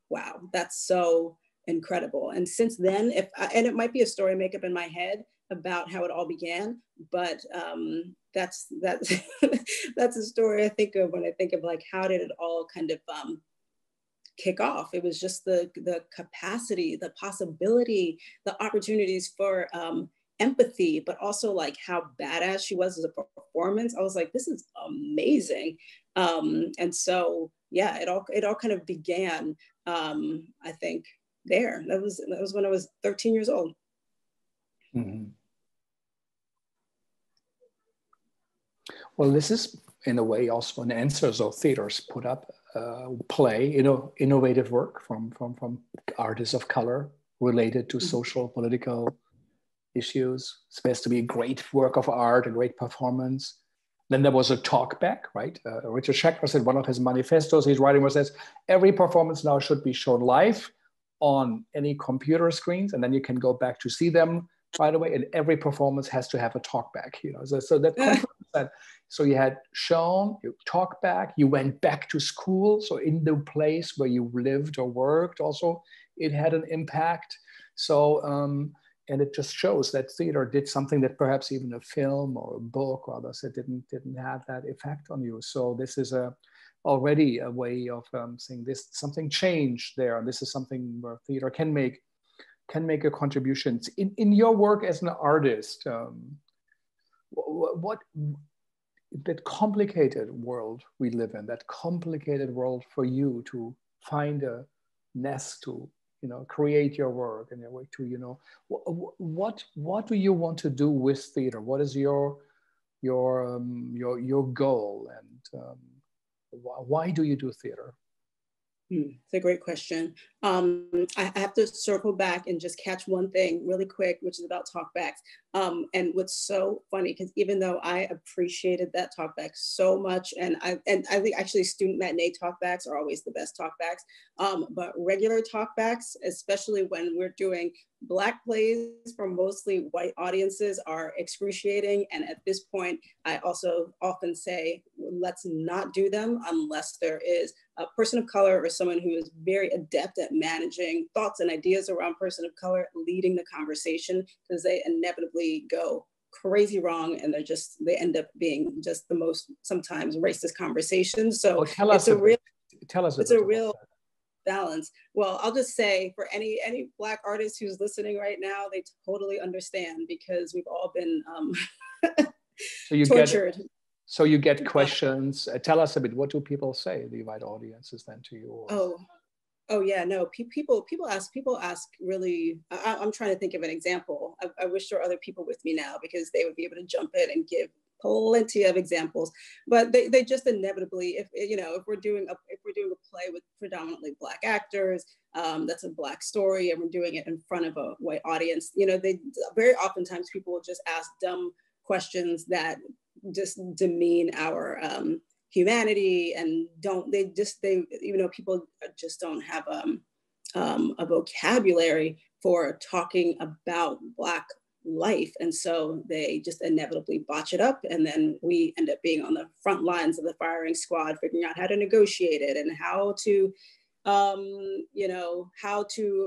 wow, that's so incredible. And since then, and it might be a story I make up in my head about how it all began, but that's that's a story I think of when I think of like, how did it all kind of kick off? It was just the capacity, the possibility, the opportunities for empathy, but also like how badass she was as a performance. I was like, this is amazing. And so, yeah, it all kind of began, I think, there. That was when I was 13 years old. Mm-hmm. Well, this is in a way also an answer. So theaters put up play, innovative work from artists of color related to mm-hmm. social, political issues. It's supposed to be a great work of art, a great performance. Then there was a talk back, right? Richard Schachar said one of his manifestos he's writing was says, every performance now should be shown live on any computer screens, and then you can go back to see them right away. And every performance has to have a talk back, So that. So you had shown, you talked back, you went back to school. So in the place where you lived or worked also, it had an impact. So, and it just shows that theater did something that perhaps even a film or a book or others, it didn't have that effect on you. So this is already a way of saying this, something changed there. And this is something where theater can make a contribution. In your work as an artist, what that complicated world we live in, that complicated world for you to find a nest to, create your work and your way to, what do you want to do with theater? What is your goal, and why do you do theater? It's a great question. I have to circle back and just catch one thing really quick, which is about talkbacks. And what's so funny, because even though I appreciated that talkback so much, and I think actually student matinee talkbacks are always the best talkbacks, but regular talkbacks, especially when we're doing Black plays from mostly white audiences, are excruciating. And at this point, I also often say, let's not do them unless there is a person of color or someone who is very adept at managing thoughts and ideas around person of color leading the conversation, because they inevitably go crazy wrong, and they end up being just the most sometimes racist conversations. So tell us it's a real balance. Well, I'll just say for any Black artist who's listening right now, they totally understand, because we've all been tortured. So you get questions. Tell us a bit. What do people say? The white audiences then to you? Oh yeah, no. People ask really. I'm trying to think of an example. I wish there were other people with me now, because they would be able to jump in and give plenty of examples. But they just inevitably, if we're doing a play with predominantly Black actors, that's a Black story, and we're doing it in front of a white audience, they very oftentimes people will just ask dumb questions that just demean our humanity, and people just don't have a vocabulary for talking about Black life. And so they just inevitably botch it up. And then we end up being on the front lines of the firing squad, figuring out how to negotiate it and how to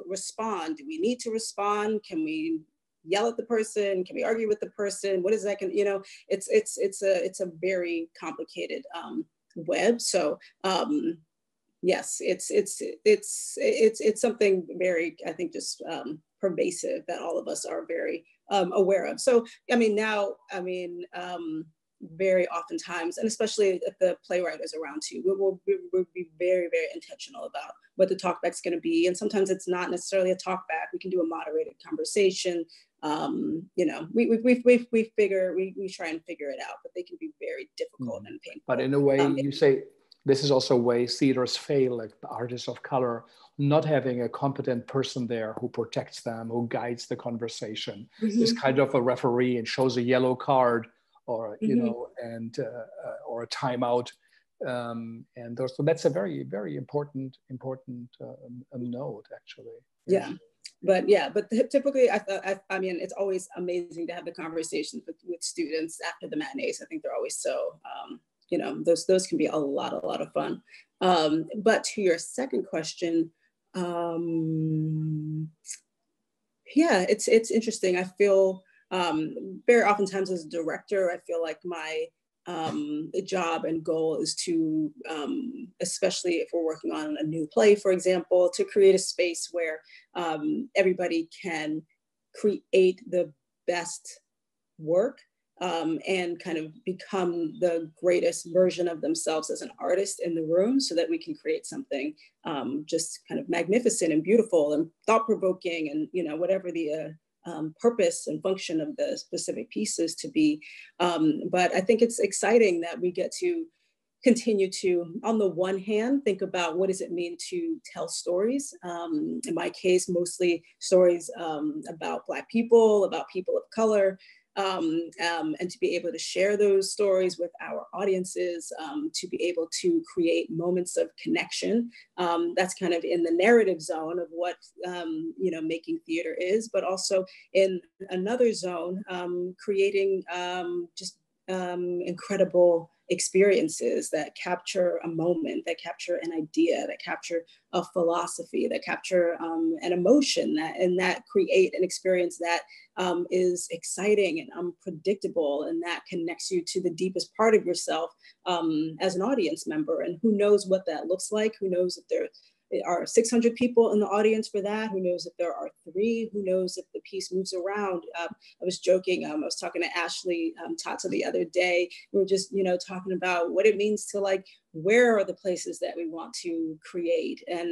respond. Do we need to respond? Can we yell at the person? Can we argue with the person? What is that? You know, it's a very complicated web. So yes, it's something very, I think, just pervasive that all of us are very aware of. So I mean, now, I mean, very oftentimes, and especially if the playwright is around too, we'll be very, very intentional about what the talkback's going to be. And sometimes it's not necessarily a talkback. We can do a moderated conversation. You know, we try and figure it out, but they can be very difficult and painful. But in a way, you say this is also a way theaters fail, like artists of color, not having a competent person there who protects them, who guides the conversation, is kind of a referee and shows a yellow card, or, you know, and or a timeout, and those, so that's a very, very important note, actually. Yeah, but yeah, but typically, I mean, it's always amazing to have the conversations with students after the matinees. I think they're always so, you know, those can be a lot of fun. But to your second question, yeah, it's interesting. I feel. Very oftentimes as a director, I feel like my job and goal is to, especially if we're working on a new play, for example, to create a space where everybody can create the best work and kind of become the greatest version of themselves as an artist in the room, so that we can create something just kind of magnificent and beautiful and thought-provoking and, you know, whatever the... purpose and function of the specific pieces to be. But I think it's exciting that we get to continue to, on the one hand, think about what does it mean to tell stories? In my case, mostly stories about Black people, about people of color, and to be able to share those stories with our audiences, to be able to create moments of connection. That's kind of in the narrative zone of what, you know, making theater is, but also in another zone, creating just incredible experiences that capture a moment, that capture an idea, that capture a philosophy, that capture an emotion, that create an experience that is exciting and unpredictable, and that connects you to the deepest part of yourself as an audience member. And who knows what that looks like? Who knows if there are 600 people in the audience for that? Who knows if there are 3? Who knows if the piece moves around? I was joking, I was talking to Ashley Tata the other day. We were just, you know, talking about what it means to, like, where are the places that we want to create, and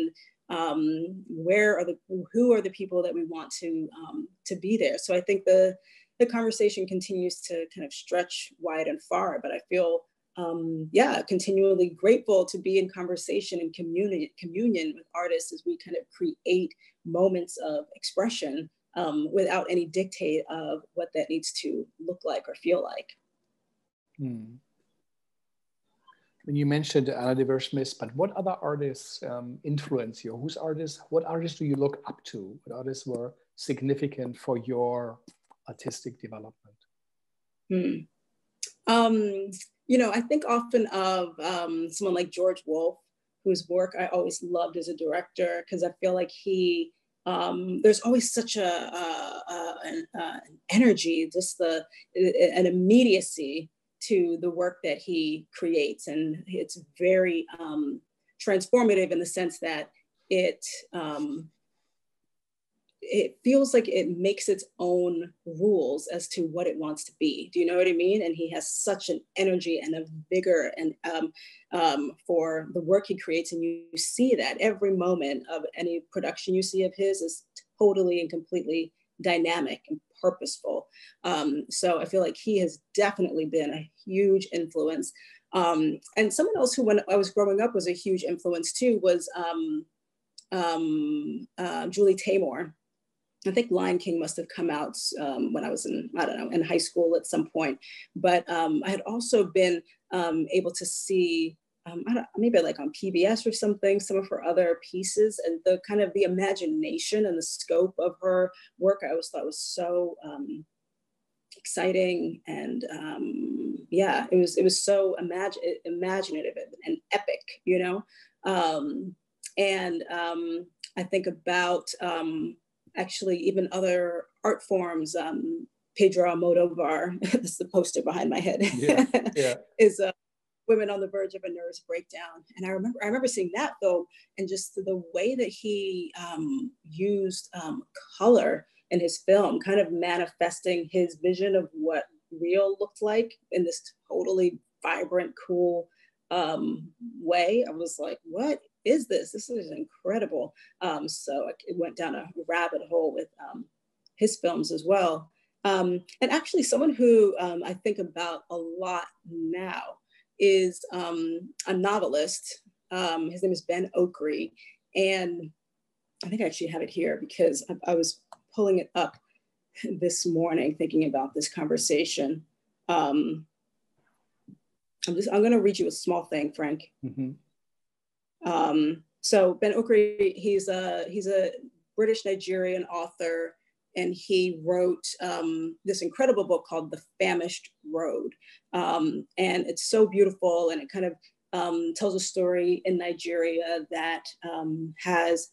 who are the people that we want to be there? So I think the conversation continues to kind of stretch wide and far, but I feel yeah, continually grateful to be in conversation and communion with artists as we kind of create moments of expression without any dictate of what that needs to look like or feel like. When you mentioned Anna de Versmis, but what other artists influence you? What artists do you look up to? What artists were significant for your artistic development? You know, I think often of someone like George Wolfe, whose work I always loved as a director, because I feel like he, there's always such an energy, just an immediacy to the work that he creates. And it's very transformative in the sense that it feels like it makes its own rules as to what it wants to be. Do you know what I mean? And he has such an energy and a vigor and for the work he creates. And you see that every moment of any production you see of his is totally and completely dynamic and purposeful. So I feel like he has definitely been a huge influence. And someone else who, when I was growing up, was a huge influence too, was Julie Taymor. I think Lion King must have come out when I was in, I don't know, in high school at some point. But I had also been able to see, I don't, maybe like on PBS or something, some of her other pieces, and the kind of the imagination and the scope of her work, I always thought was so exciting. And yeah, it was so imaginative and epic, you know? And I think about actually even other art forms. Pedro Almodovar, that's the poster behind my head, is Women on the Verge of a Nervous Breakdown. And I remember seeing that film, and just the way that he used color in his film, kind of manifesting his vision of what real looked like in this totally vibrant, cool way. I was like, what is this? This is incredible. So it went down a rabbit hole with his films as well. And actually someone who I think about a lot now is a novelist. His name is Ben Okri. And I think I actually have it here because I was pulling it up this morning, thinking about this conversation. I'm gonna read you a small thing, Frank. Mm-hmm. So Ben Okri, he's a British Nigerian author, and he wrote this incredible book called The Famished Road. And it's so beautiful, and it kind of tells a story in Nigeria that has,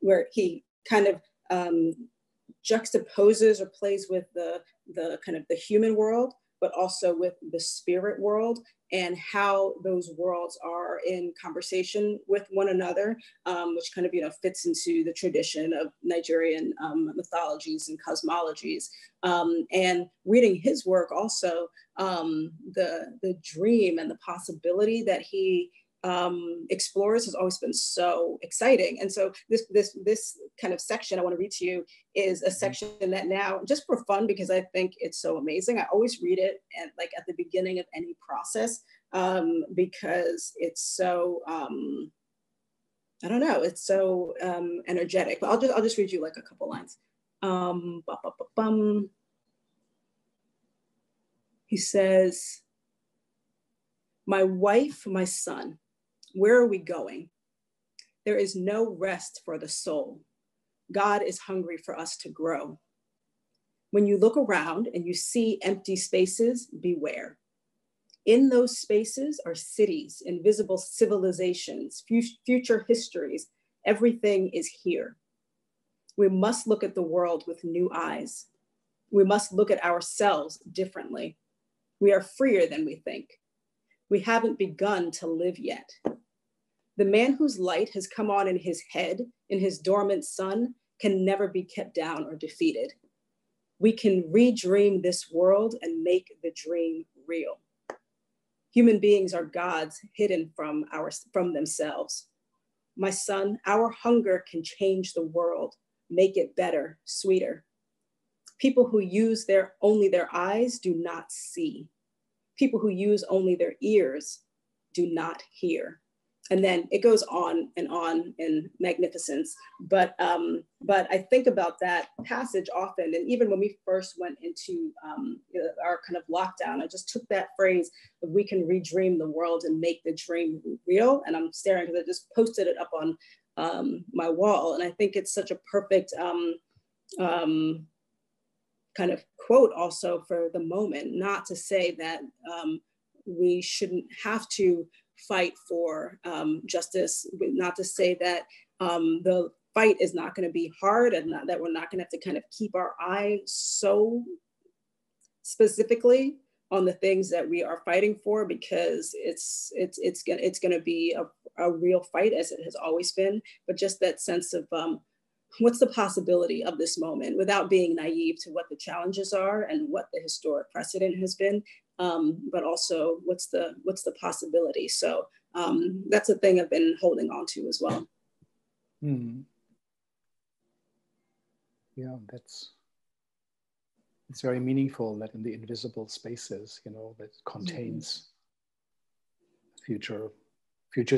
where he kind of juxtaposes or plays with the kind of the human world, but also with the spirit world, and how those worlds are in conversation with one another, which kind of, fits into the tradition of Nigerian mythologies and cosmologies. And reading his work also, the dream and the possibility that he explores has always been so exciting. And so this kind of section I want to read to you is a section that now, just for fun, because I think it's so amazing, I always read it at the beginning of any process, because it's so, it's so energetic. But I'll just read you a couple lines. He says, "My wife, my son, where are we going? There is no rest for the soul. God is hungry for us to grow. When you look around and you see empty spaces, beware. In those spaces are cities, invisible civilizations, future histories. Everything is here. We must look at the world with new eyes. We must look at ourselves differently. We are freer than we think. We haven't begun to live yet. The man whose light has come on in his head, in his dormant sun, can never be kept down or defeated. We can redream this world and make the dream real. Human beings are gods hidden from themselves. My son, our hunger can change the world, make it better, sweeter. People who use only their eyes do not see. People who use only their ears do not hear." And then it goes on in magnificence. But I think about that passage often. And even when we first went into our kind of lockdown, I just took that phrase of "we can redream the world and make the dream real." And I'm staring because I just posted it up on my wall. And I think it's such a perfect kind of quote also for the moment, not to say that we shouldn't have to fight for justice, not to say that the fight is not going to be hard, and that we're not going to have to kind of keep our eye so specifically on the things that we are fighting for, because it's going to be a real fight, as it has always been. But just that sense of what's the possibility of this moment without being naive to what the challenges are and what the historic precedent has been, but also what's the possibility. So that's a thing I've been holding on to as well. Mm. Yeah, it's very meaningful that in the invisible spaces, that contains future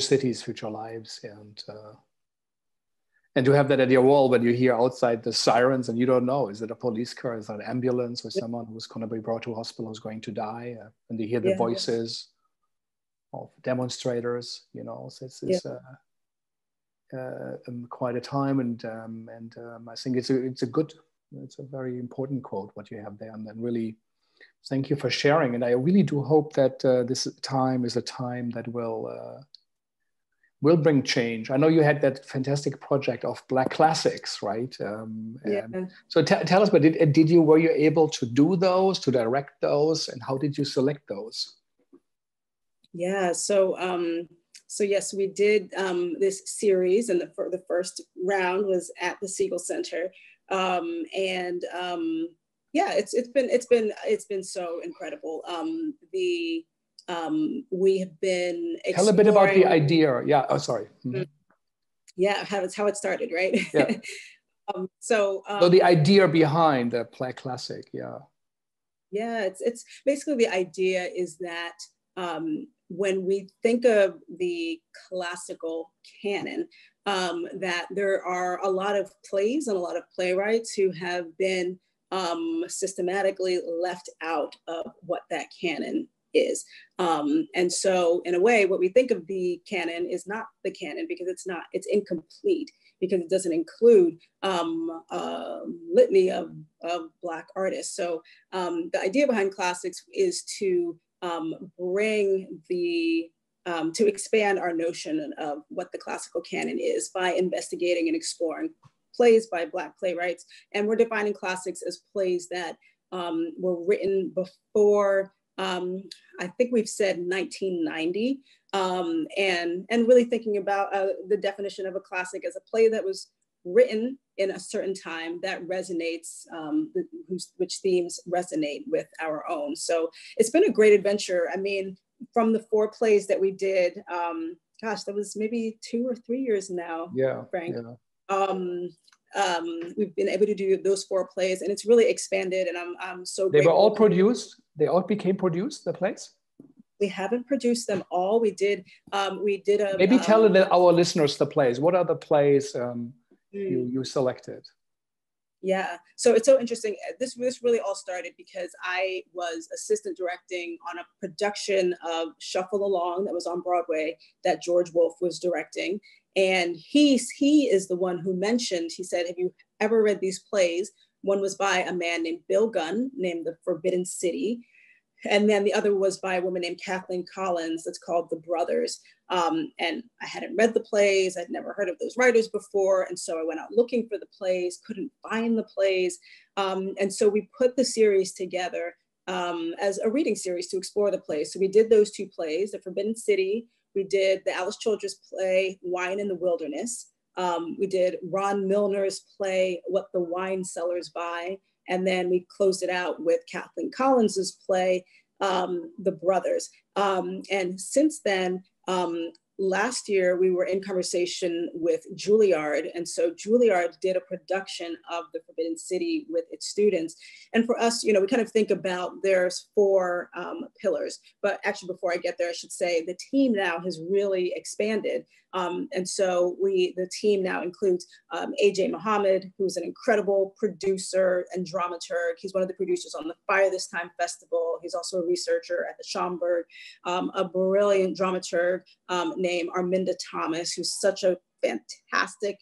cities, future lives, and to have that at your wall when you hear outside the sirens and you don't know, is it a police car, is it an ambulance, or someone who's going to be brought to a hospital who's going to die, and you hear the voices of demonstrators, so it's quite a time, and I think it's a very important quote what you have there, and then really thank you for sharing, and I really do hope that this time is a time that will will bring change. I know you had that fantastic project of Black Classics, right? So tell us, but were you able to do those, to direct those, and how did you select those? Yeah, so yes, we did this series, and the first round was at the Segal Center, it's been so incredible. We have been exploring. Tell a bit about the idea. Yeah. Oh, sorry. Mm-hmm. Yeah. How it started, right? Yeah. So the idea behind the Black Classic. Yeah. Yeah. It's basically the idea is that when we think of the classical canon, that there are a lot of plays and a lot of playwrights who have been systematically left out of what that canon is. And so in a way, what we think of the canon is not the canon, because it's incomplete, because it doesn't include a litany of Black artists. So the idea behind Classics is to bring the, to expand our notion of what the classical canon is by investigating and exploring plays by Black playwrights. And we're defining classics as plays that were written before, I think we've said 1990, and really thinking about the definition of a classic as a play that was written in a certain time that resonates, which themes resonate with our own. So it's been a great adventure. I mean, from the 4 plays that we did, that was maybe 2 or 3 years now, yeah, Frank. Yeah. We've been able to do those 4 plays, and it's really expanded, and I'm so grateful. They were all produced? They all became produced, the plays? We haven't produced them all. We did Maybe tell our listeners the plays. What are the plays you selected? Yeah, so it's so interesting. This really all started because I was assistant directing on a production of Shuffle Along that was on Broadway that George Wolfe was directing. And he is the one who mentioned, he said, have you ever read these plays? One was by a man named Bill Gunn, named The Forbidden City. And then the other was by a woman named Kathleen Collins, that's called The Brothers. And I hadn't read the plays. I'd never heard of those writers before. And so I went out looking for the plays, couldn't find the plays. And so we put the series together as a reading series to explore the plays. So we did those 2 plays, The Forbidden City. We did the Alice Childress play, Wine in the Wilderness. We did Ron Milner's play, What the Wine Cellars Buy. And then we closed it out with Kathleen Collins's play, The Brothers. And since then, last year, we were in conversation with Juilliard. And so Juilliard did a production of The Forbidden City with its students. And for us, we kind of think about there's 4 pillars. But actually, before I get there, I should say the team now has really expanded. And so the team now includes AJ Muhammad, who's an incredible producer and dramaturg. He's one of the producers on the Fire This Time Festival. He's also a researcher at the Schomburg, a brilliant dramaturg, named Arminda Thomas, who's such a fantastic,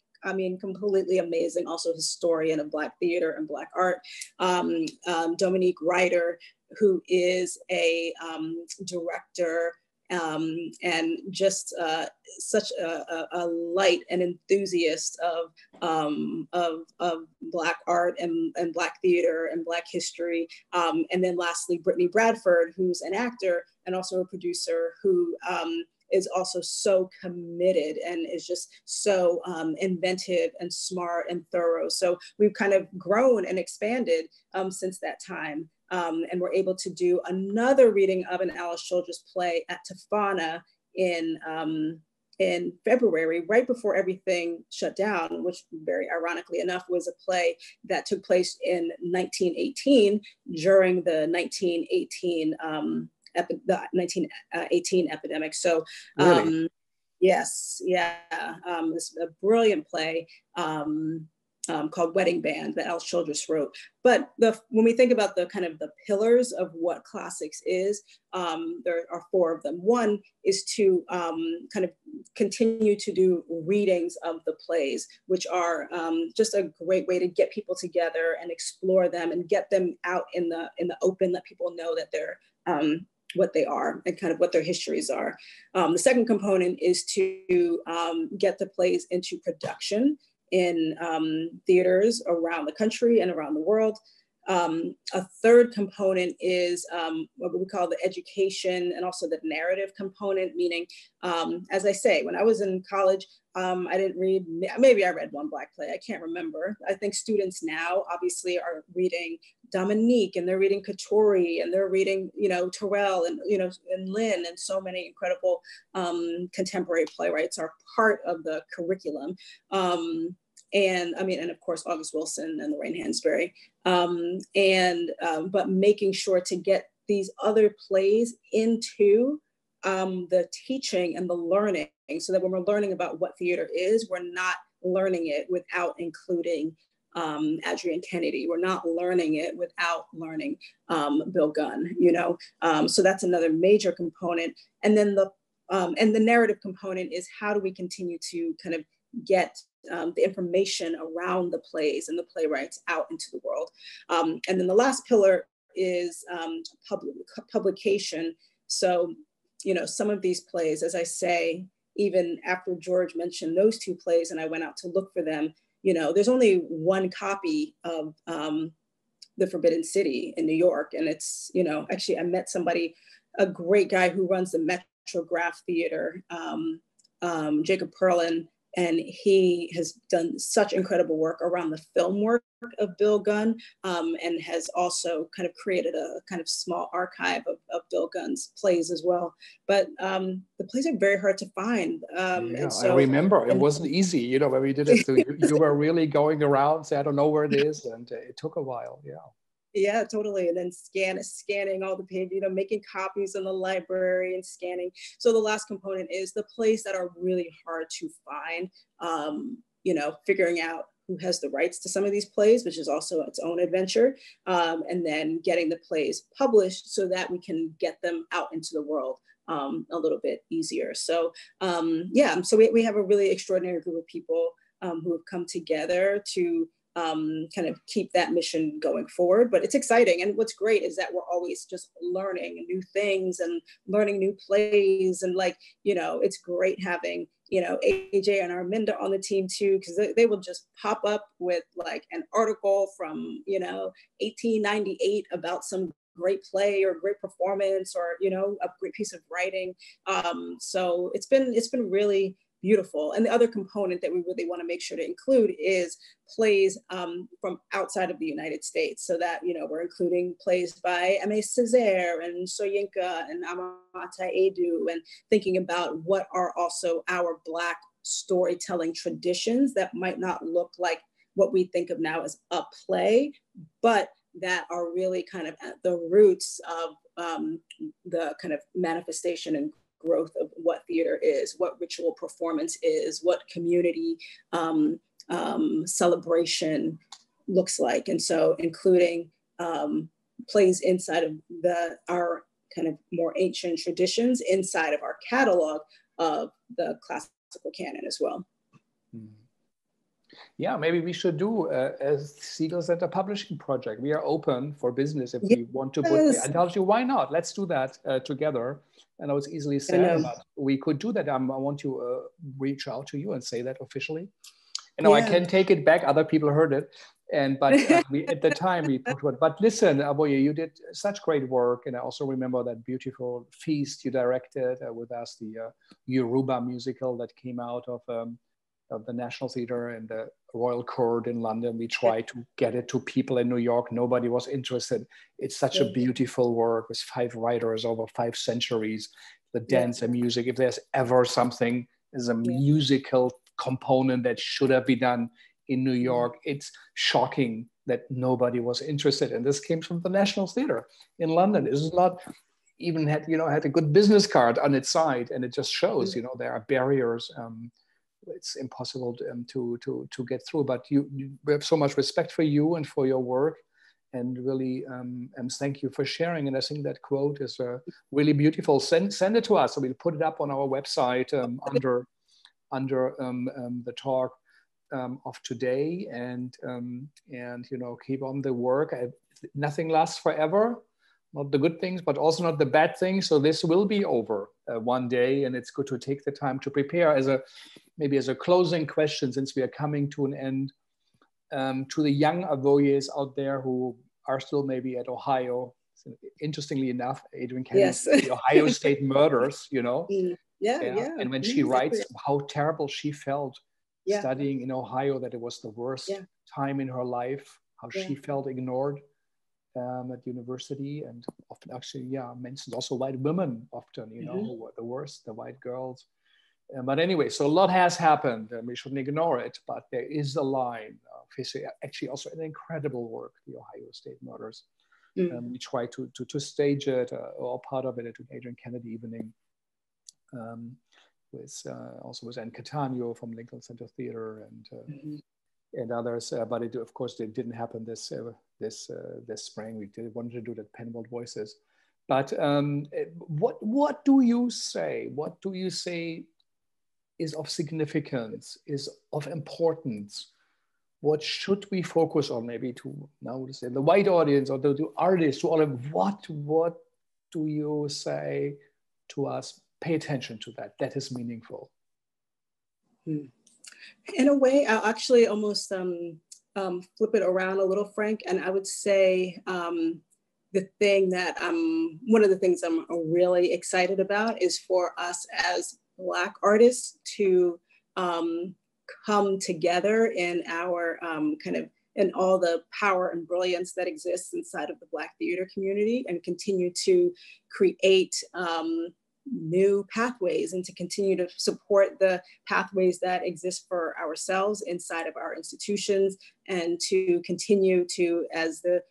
completely amazing, also historian of Black theater and Black art. Dominique Ryder, who is a director and just such a light and enthusiast of Black art and Black theater and Black history. And then lastly, Brittany Bradford, who's an actor and also a producer who, is also so committed and is just so inventive and smart and thorough. So we've kind of grown and expanded since that time. And we're able to do another reading of an Alice Childress play at Tofana in February, right before everything shut down, which very ironically enough was a play that took place in 1918 during the 1918 the 1918 epidemic. So, really? Yes, yeah. This a brilliant play called Wedding Band that Alice Childress wrote. But when we think about the kind of the pillars of what classics is, there are 4 of them. One is to kind of continue to do readings of the plays, which are just a great way to get people together and explore them and get them out in the open, let people know that they're what they are and kind of what their histories are. The second component is to get the plays into production in theaters around the country and around the world. A third component is what we call the education and also the narrative component, meaning, as I say, when I was in college, I didn't read, maybe I read one Black play, I can't remember. I think students now obviously are reading Dominique, and they're reading Katori, and they're reading, Terrell, and, and Lynn, and so many incredible contemporary playwrights are part of the curriculum. And I mean, and of course, August Wilson and Lorraine Hansberry. But making sure to get these other plays into the teaching and the learning, so that when we're learning about what theater is, we're not learning it without including Adrienne Kennedy. We're not learning it without learning Bill Gunn, So that's another major component. And then the narrative component is, how do we continue to kind of get the information around the plays and the playwrights out into the world. And then the last pillar is publication. So, some of these plays, as I say, even after George mentioned those two plays and I went out to look for them, there's only one copy of The Forbidden City in New York. And it's, actually I met somebody, a great guy who runs the Metrograph Theater, Jacob Perlin, and he has done such incredible work around the film work of Bill Gunn, and has also kind of created a kind of small archive of Bill Gunn's plays as well. But the plays are very hard to find. And so, I remember it wasn't easy, when we did it. So you were really going around, say, I don't know where it is. And it took a while, yeah. Yeah, totally. And then scanning all the pages, making copies in the library and scanning. So the last component is the plays that are really hard to find, figuring out who has the rights to some of these plays, which is also its own adventure, and then getting the plays published so that we can get them out into the world a little bit easier. So so we have a really extraordinary group of people who have come together to kind of keep that mission going forward. But it's exciting, and what's great is that we're always just learning new things and learning new plays, and it's great having AJ and Arminda on the team too, because they will just pop up with an article from 1898 about some great play or great performance or a great piece of writing. So it's been really beautiful. And the other component that we really want to make sure to include is plays from outside of the United States, so that, we're including plays by Aimé Césaire and Soyinka and Amata Edu, and thinking about what are also our Black storytelling traditions that might not look like what we think of now as a play, but that are really kind of at the roots of the kind of manifestation and growth of what theater is, what ritual performance is, what community celebration looks like. And so including plays inside of our kind of more ancient traditions inside of our catalog of the classical canon as well. Yeah, maybe we should do a Segal Center publishing project. We are open for business if we want to put, and I'll tell you why not? Let's do that together. I know it's easily said, but we could do that. I want to reach out to you and say that officially. I can take it back. Other people heard it, but at the time we put it. But listen, Awoye, you did such great work, and I also remember that beautiful feast you directed with us, the Yoruba musical that came out of the National Theatre and the Royal Court in London. We tried to get it to people in New York. Nobody was interested. It's such a beautiful work with 5 writers over 5 centuries, the dance and music. If there's ever something is a musical component that should have been done in New York, it's shocking that nobody was interested. And this came from the National Theatre in London. This is not even had a good business card on its side. And it just shows, there are barriers. It's impossible to get through, but we have so much respect for you and for your work, and really thank you for sharing. And I think that quote is really beautiful. Send it to us, so we'll put it up on our website under the talk of today. And keep on the work. Nothing lasts forever. not the good things, but also not the bad things. So this will be over one day, and it's good to take the time to prepare as a, maybe as a closing question, since we are coming to an end, to the young Awoyes out there who are still maybe at Ohio. So, interestingly enough, Adrienne Kennedy, yes. The Ohio State murders, you know? Yeah. And when she writes how terrible she felt studying in Ohio, that it was the worst time in her life, how she felt ignored at university, and often actually, mentions also white women often, you know, who were the worst, the white girls. But anyway, so a lot has happened and we shouldn't ignore it, but there is a line, actually also an incredible work, The Ohio State Murders. We try to stage it or part of it at an Adrienne Kennedy evening with Anne Cattaneo from Lincoln Center Theater and others. But it, of course, it didn't happen this spring. We wanted to do it at Penfold Voices. But what do you say? What do you say is of significance, is of importance? What should we focus on, maybe to now to say the white audience or the artists, all of what do you say to us? Pay attention to that is meaningful. In a way, I'll actually almost flip it around a little, Frank, and I would say one of the things I'm really excited about is for us as Black artists to come together in our in all the power and brilliance that exists inside of the Black theater community, and continue to create new pathways, and to continue to support the pathways that exist for ourselves inside of our institutions, and to continue to, as the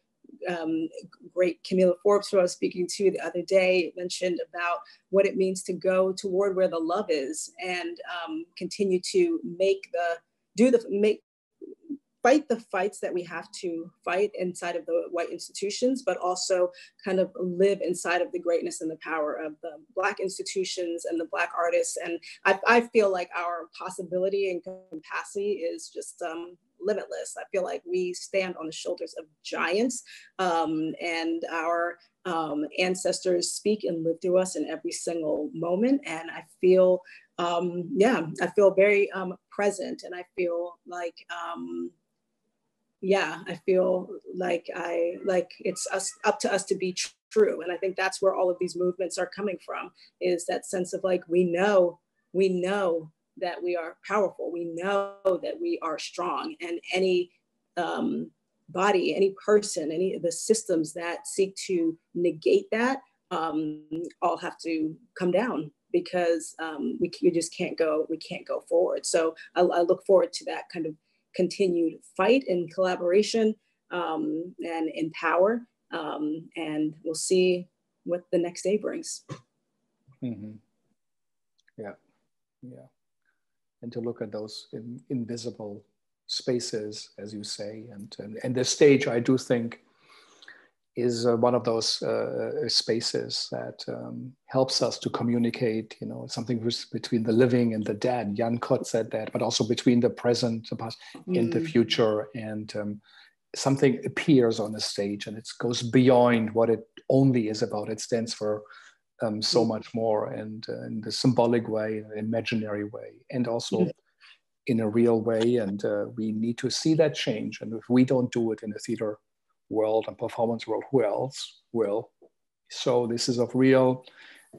great Camila Forbes, who I was speaking to the other day, mentioned about what it means to go toward where the love is, and continue to fight the fights that we have to fight inside of the white institutions, but also kind of live inside of the greatness and the power of the Black institutions and the Black artists. And I feel like our possibility and capacity is just limitless. I feel like we stand on the shoulders of giants, and our ancestors speak and live through us in every single moment. And I feel, I feel very present, and I feel like, I feel like it's up to us to be true. And I think that's where all of these movements are coming from, is that sense of like, we know that we are powerful. We know that we are strong, and any body, any person, any of the systems that seek to negate that all have to come down, because we just can't go. We can't go forward. So I look forward to that kind of continued fight and collaboration and in power, and we'll see what the next day brings. Mm-hmm. Yeah. And to look at those invisible spaces, as you say, and the stage, I do think, is one of those spaces that helps us to communicate, you know, something between the living and the dead. Jan Kott said that, but also between the present, the past, and the future. And something appears on the stage, and it goes beyond what it only is about. It stands for so much more, and in the symbolic way, in an imaginary way, and also in a real way. And we need to see that change. And if we don't do it in the theater world and performance world, who else will? So this is of real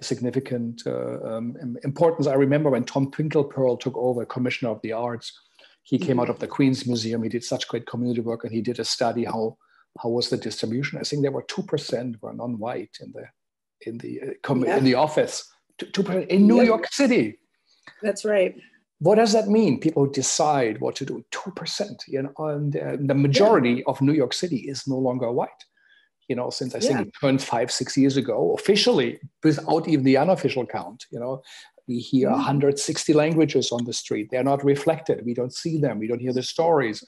significant importance. I remember when Tom Twinklepearl took over, Commissioner of the Arts, he came out of the Queen's Museum. He did such great community work, and he did a study, how was the distribution? I think there were 2% were non-white in the office, in New York City. That's right. What does that mean? People decide what to do. 2%, you know, and the majority of New York City is no longer white. You know, since I think it turned 5-6 years ago, officially, without even the unofficial count. You know, we hear 160 languages on the street. They're not reflected. We don't see them. We don't hear the stories.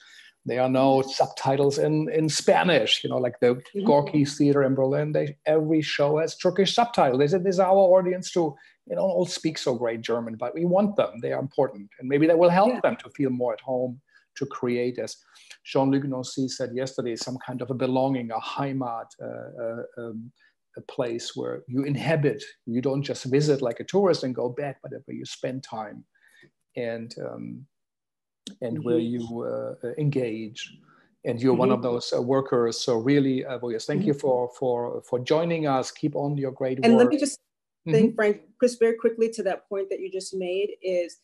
There are no subtitles in Spanish, you know, like the Gorky Theater in Berlin. Every show has Turkish subtitles. They said, this is our audience too. They don't all speak so great German, but we want them. They are important. And maybe that will help them to feel more at home, to create, as Jean-Luc Nancy said yesterday, some kind of a belonging, a Heimat, a place where you inhabit. You don't just visit like a tourist and go back, but where you spend time and where you engage. And you're one of those workers. So really, Boyas, thank you for joining us. Keep on your great work. And let me just think, Frank, Chris, very quickly to that point that you just made is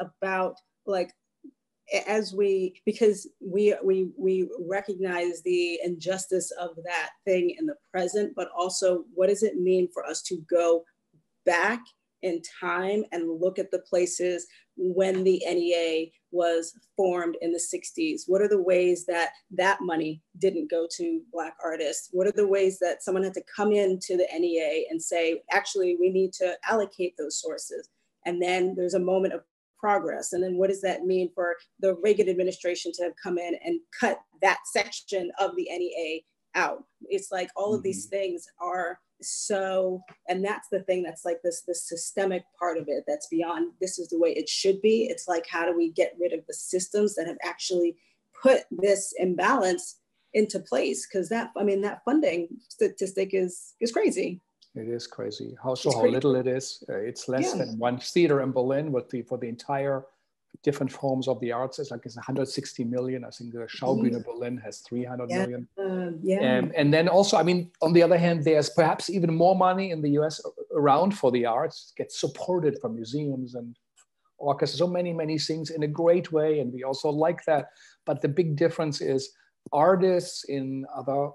about, like, as we, because we recognize the injustice of that thing in the present, but also what does it mean for us to go back in time and look at the places when the NEA was formed in the 60s? What are the ways that that money didn't go to Black artists? What are the ways that someone had to come into the NEA and say, actually, we need to allocate those sources? And then there's a moment of progress. And then what does that mean for the Reagan administration to have come in and cut that section of the NEA out? It's like all of these things are so, and that's the thing that's like this systemic part of it that's beyond, this is the way it should be. It's like, how do we get rid of the systems that have actually put this imbalance into place? Because that, I mean, that funding statistic is crazy. It is crazy. How little it is. It's less than one theater in Berlin for the entire different forms of the arts. It's like it's 160 million. I think the Schaubühne Berlin has 300 million. And then also, I mean, on the other hand, there's perhaps even more money in the US around for the arts. It gets supported from museums and orchestras, so many things in a great way. And we also like that. But the big difference is artists in other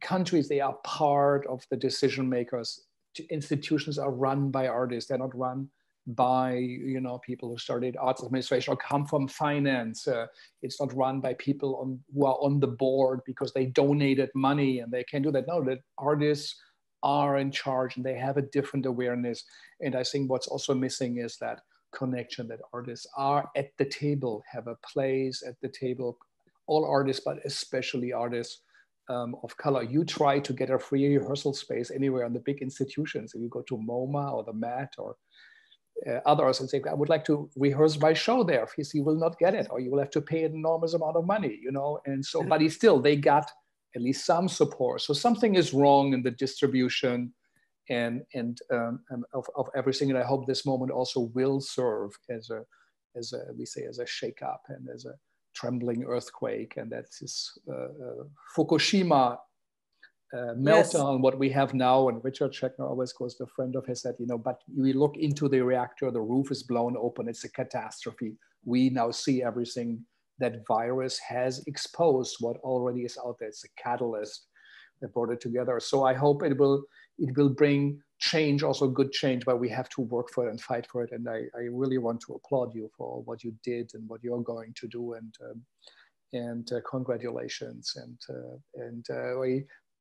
countries, they are part of the decision makers. Institutions are run by artists. They're not run by, you know, people who studied arts administration or come from finance. It's not run by people who are on the board because they donated money and they can do that. No, the artists are in charge and they have a different awareness. And I think what's also missing is that connection, that artists are at the table, have a place at the table. All artists, but especially artists of color. You try to get a free rehearsal space anywhere in the big institutions. If you go to MoMA or the Met or others and say, I would like to rehearse my show there, you will not get it, or you will have to pay an enormous amount of money, you know? And so, but still, they got at least some support. So something is wrong in the distribution and of everything. And I hope this moment also will serve as a shakeup and as a trembling earthquake, and that's this Fukushima meltdown, what we have now. And Richard Schechner always calls the friend of his, said, you know, but we look into the reactor, the roof is blown open, it's a catastrophe. We now see everything that virus has exposed, what already is out there. It's a catalyst that brought it together. So I hope it will bring change, also good change, but we have to work for it and fight for it. And I really want to applaud you for what you did and what you're going to do, and congratulations. And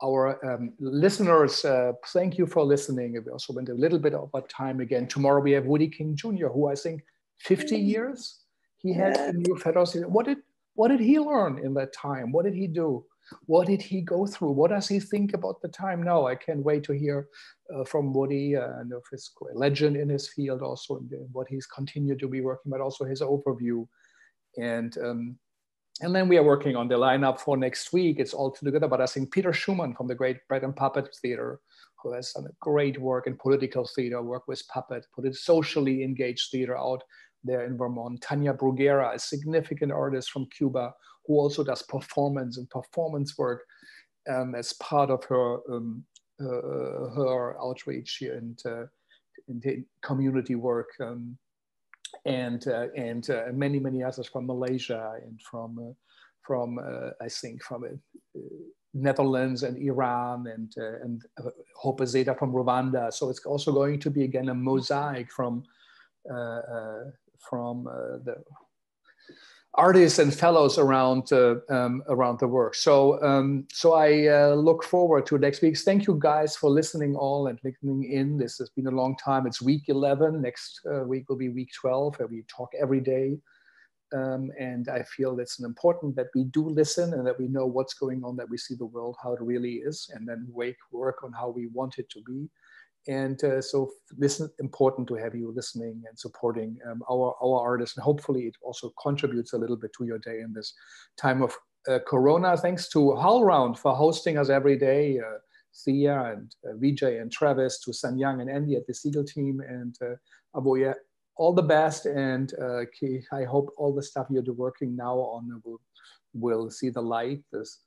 our listeners, thank you for listening. We also went a little bit over time again. Tomorrow we have Woody King Jr., who I think 50 years he had a new fellowship. What did he learn in that time? What did he do? What did he go through? What does he think about the time now? I can't wait to hear from Woody and of his legend in his field, also and what he's continued to be working, but also his overview. And then we are working on the lineup for next week. It's all together, but I think Peter Schumann from the great Bread and Puppet Theater, who has done great work in political theater, work with puppet, put it socially engaged theater out there in Vermont. Tanya Bruguera, a significant artist from Cuba, who also does performance and performance work as part of her outreach and community work, and many others from Malaysia and from I think from Netherlands and Iran and Hope Zeta from Rwanda. So it's also going to be again a mosaic from the artists and fellows around the work. So I look forward to next week's. Thank you guys for listening all and listening in. This has been a long time. It's week 11. Next week will be week 12, where we talk every day. And I feel that's important that we do listen and that we know what's going on, that we see the world, how it really is, and then work on how we want it to be. And so this is important to have you listening and supporting our artists. And hopefully it also contributes a little bit to your day in this time of Corona. Thanks to HowlRound for hosting us every day. Sia and Vijay and Travis, to Sanyang and Andy at the Segal team, and Awoye, all the best. And I hope all the stuff you're working now on will see the light. This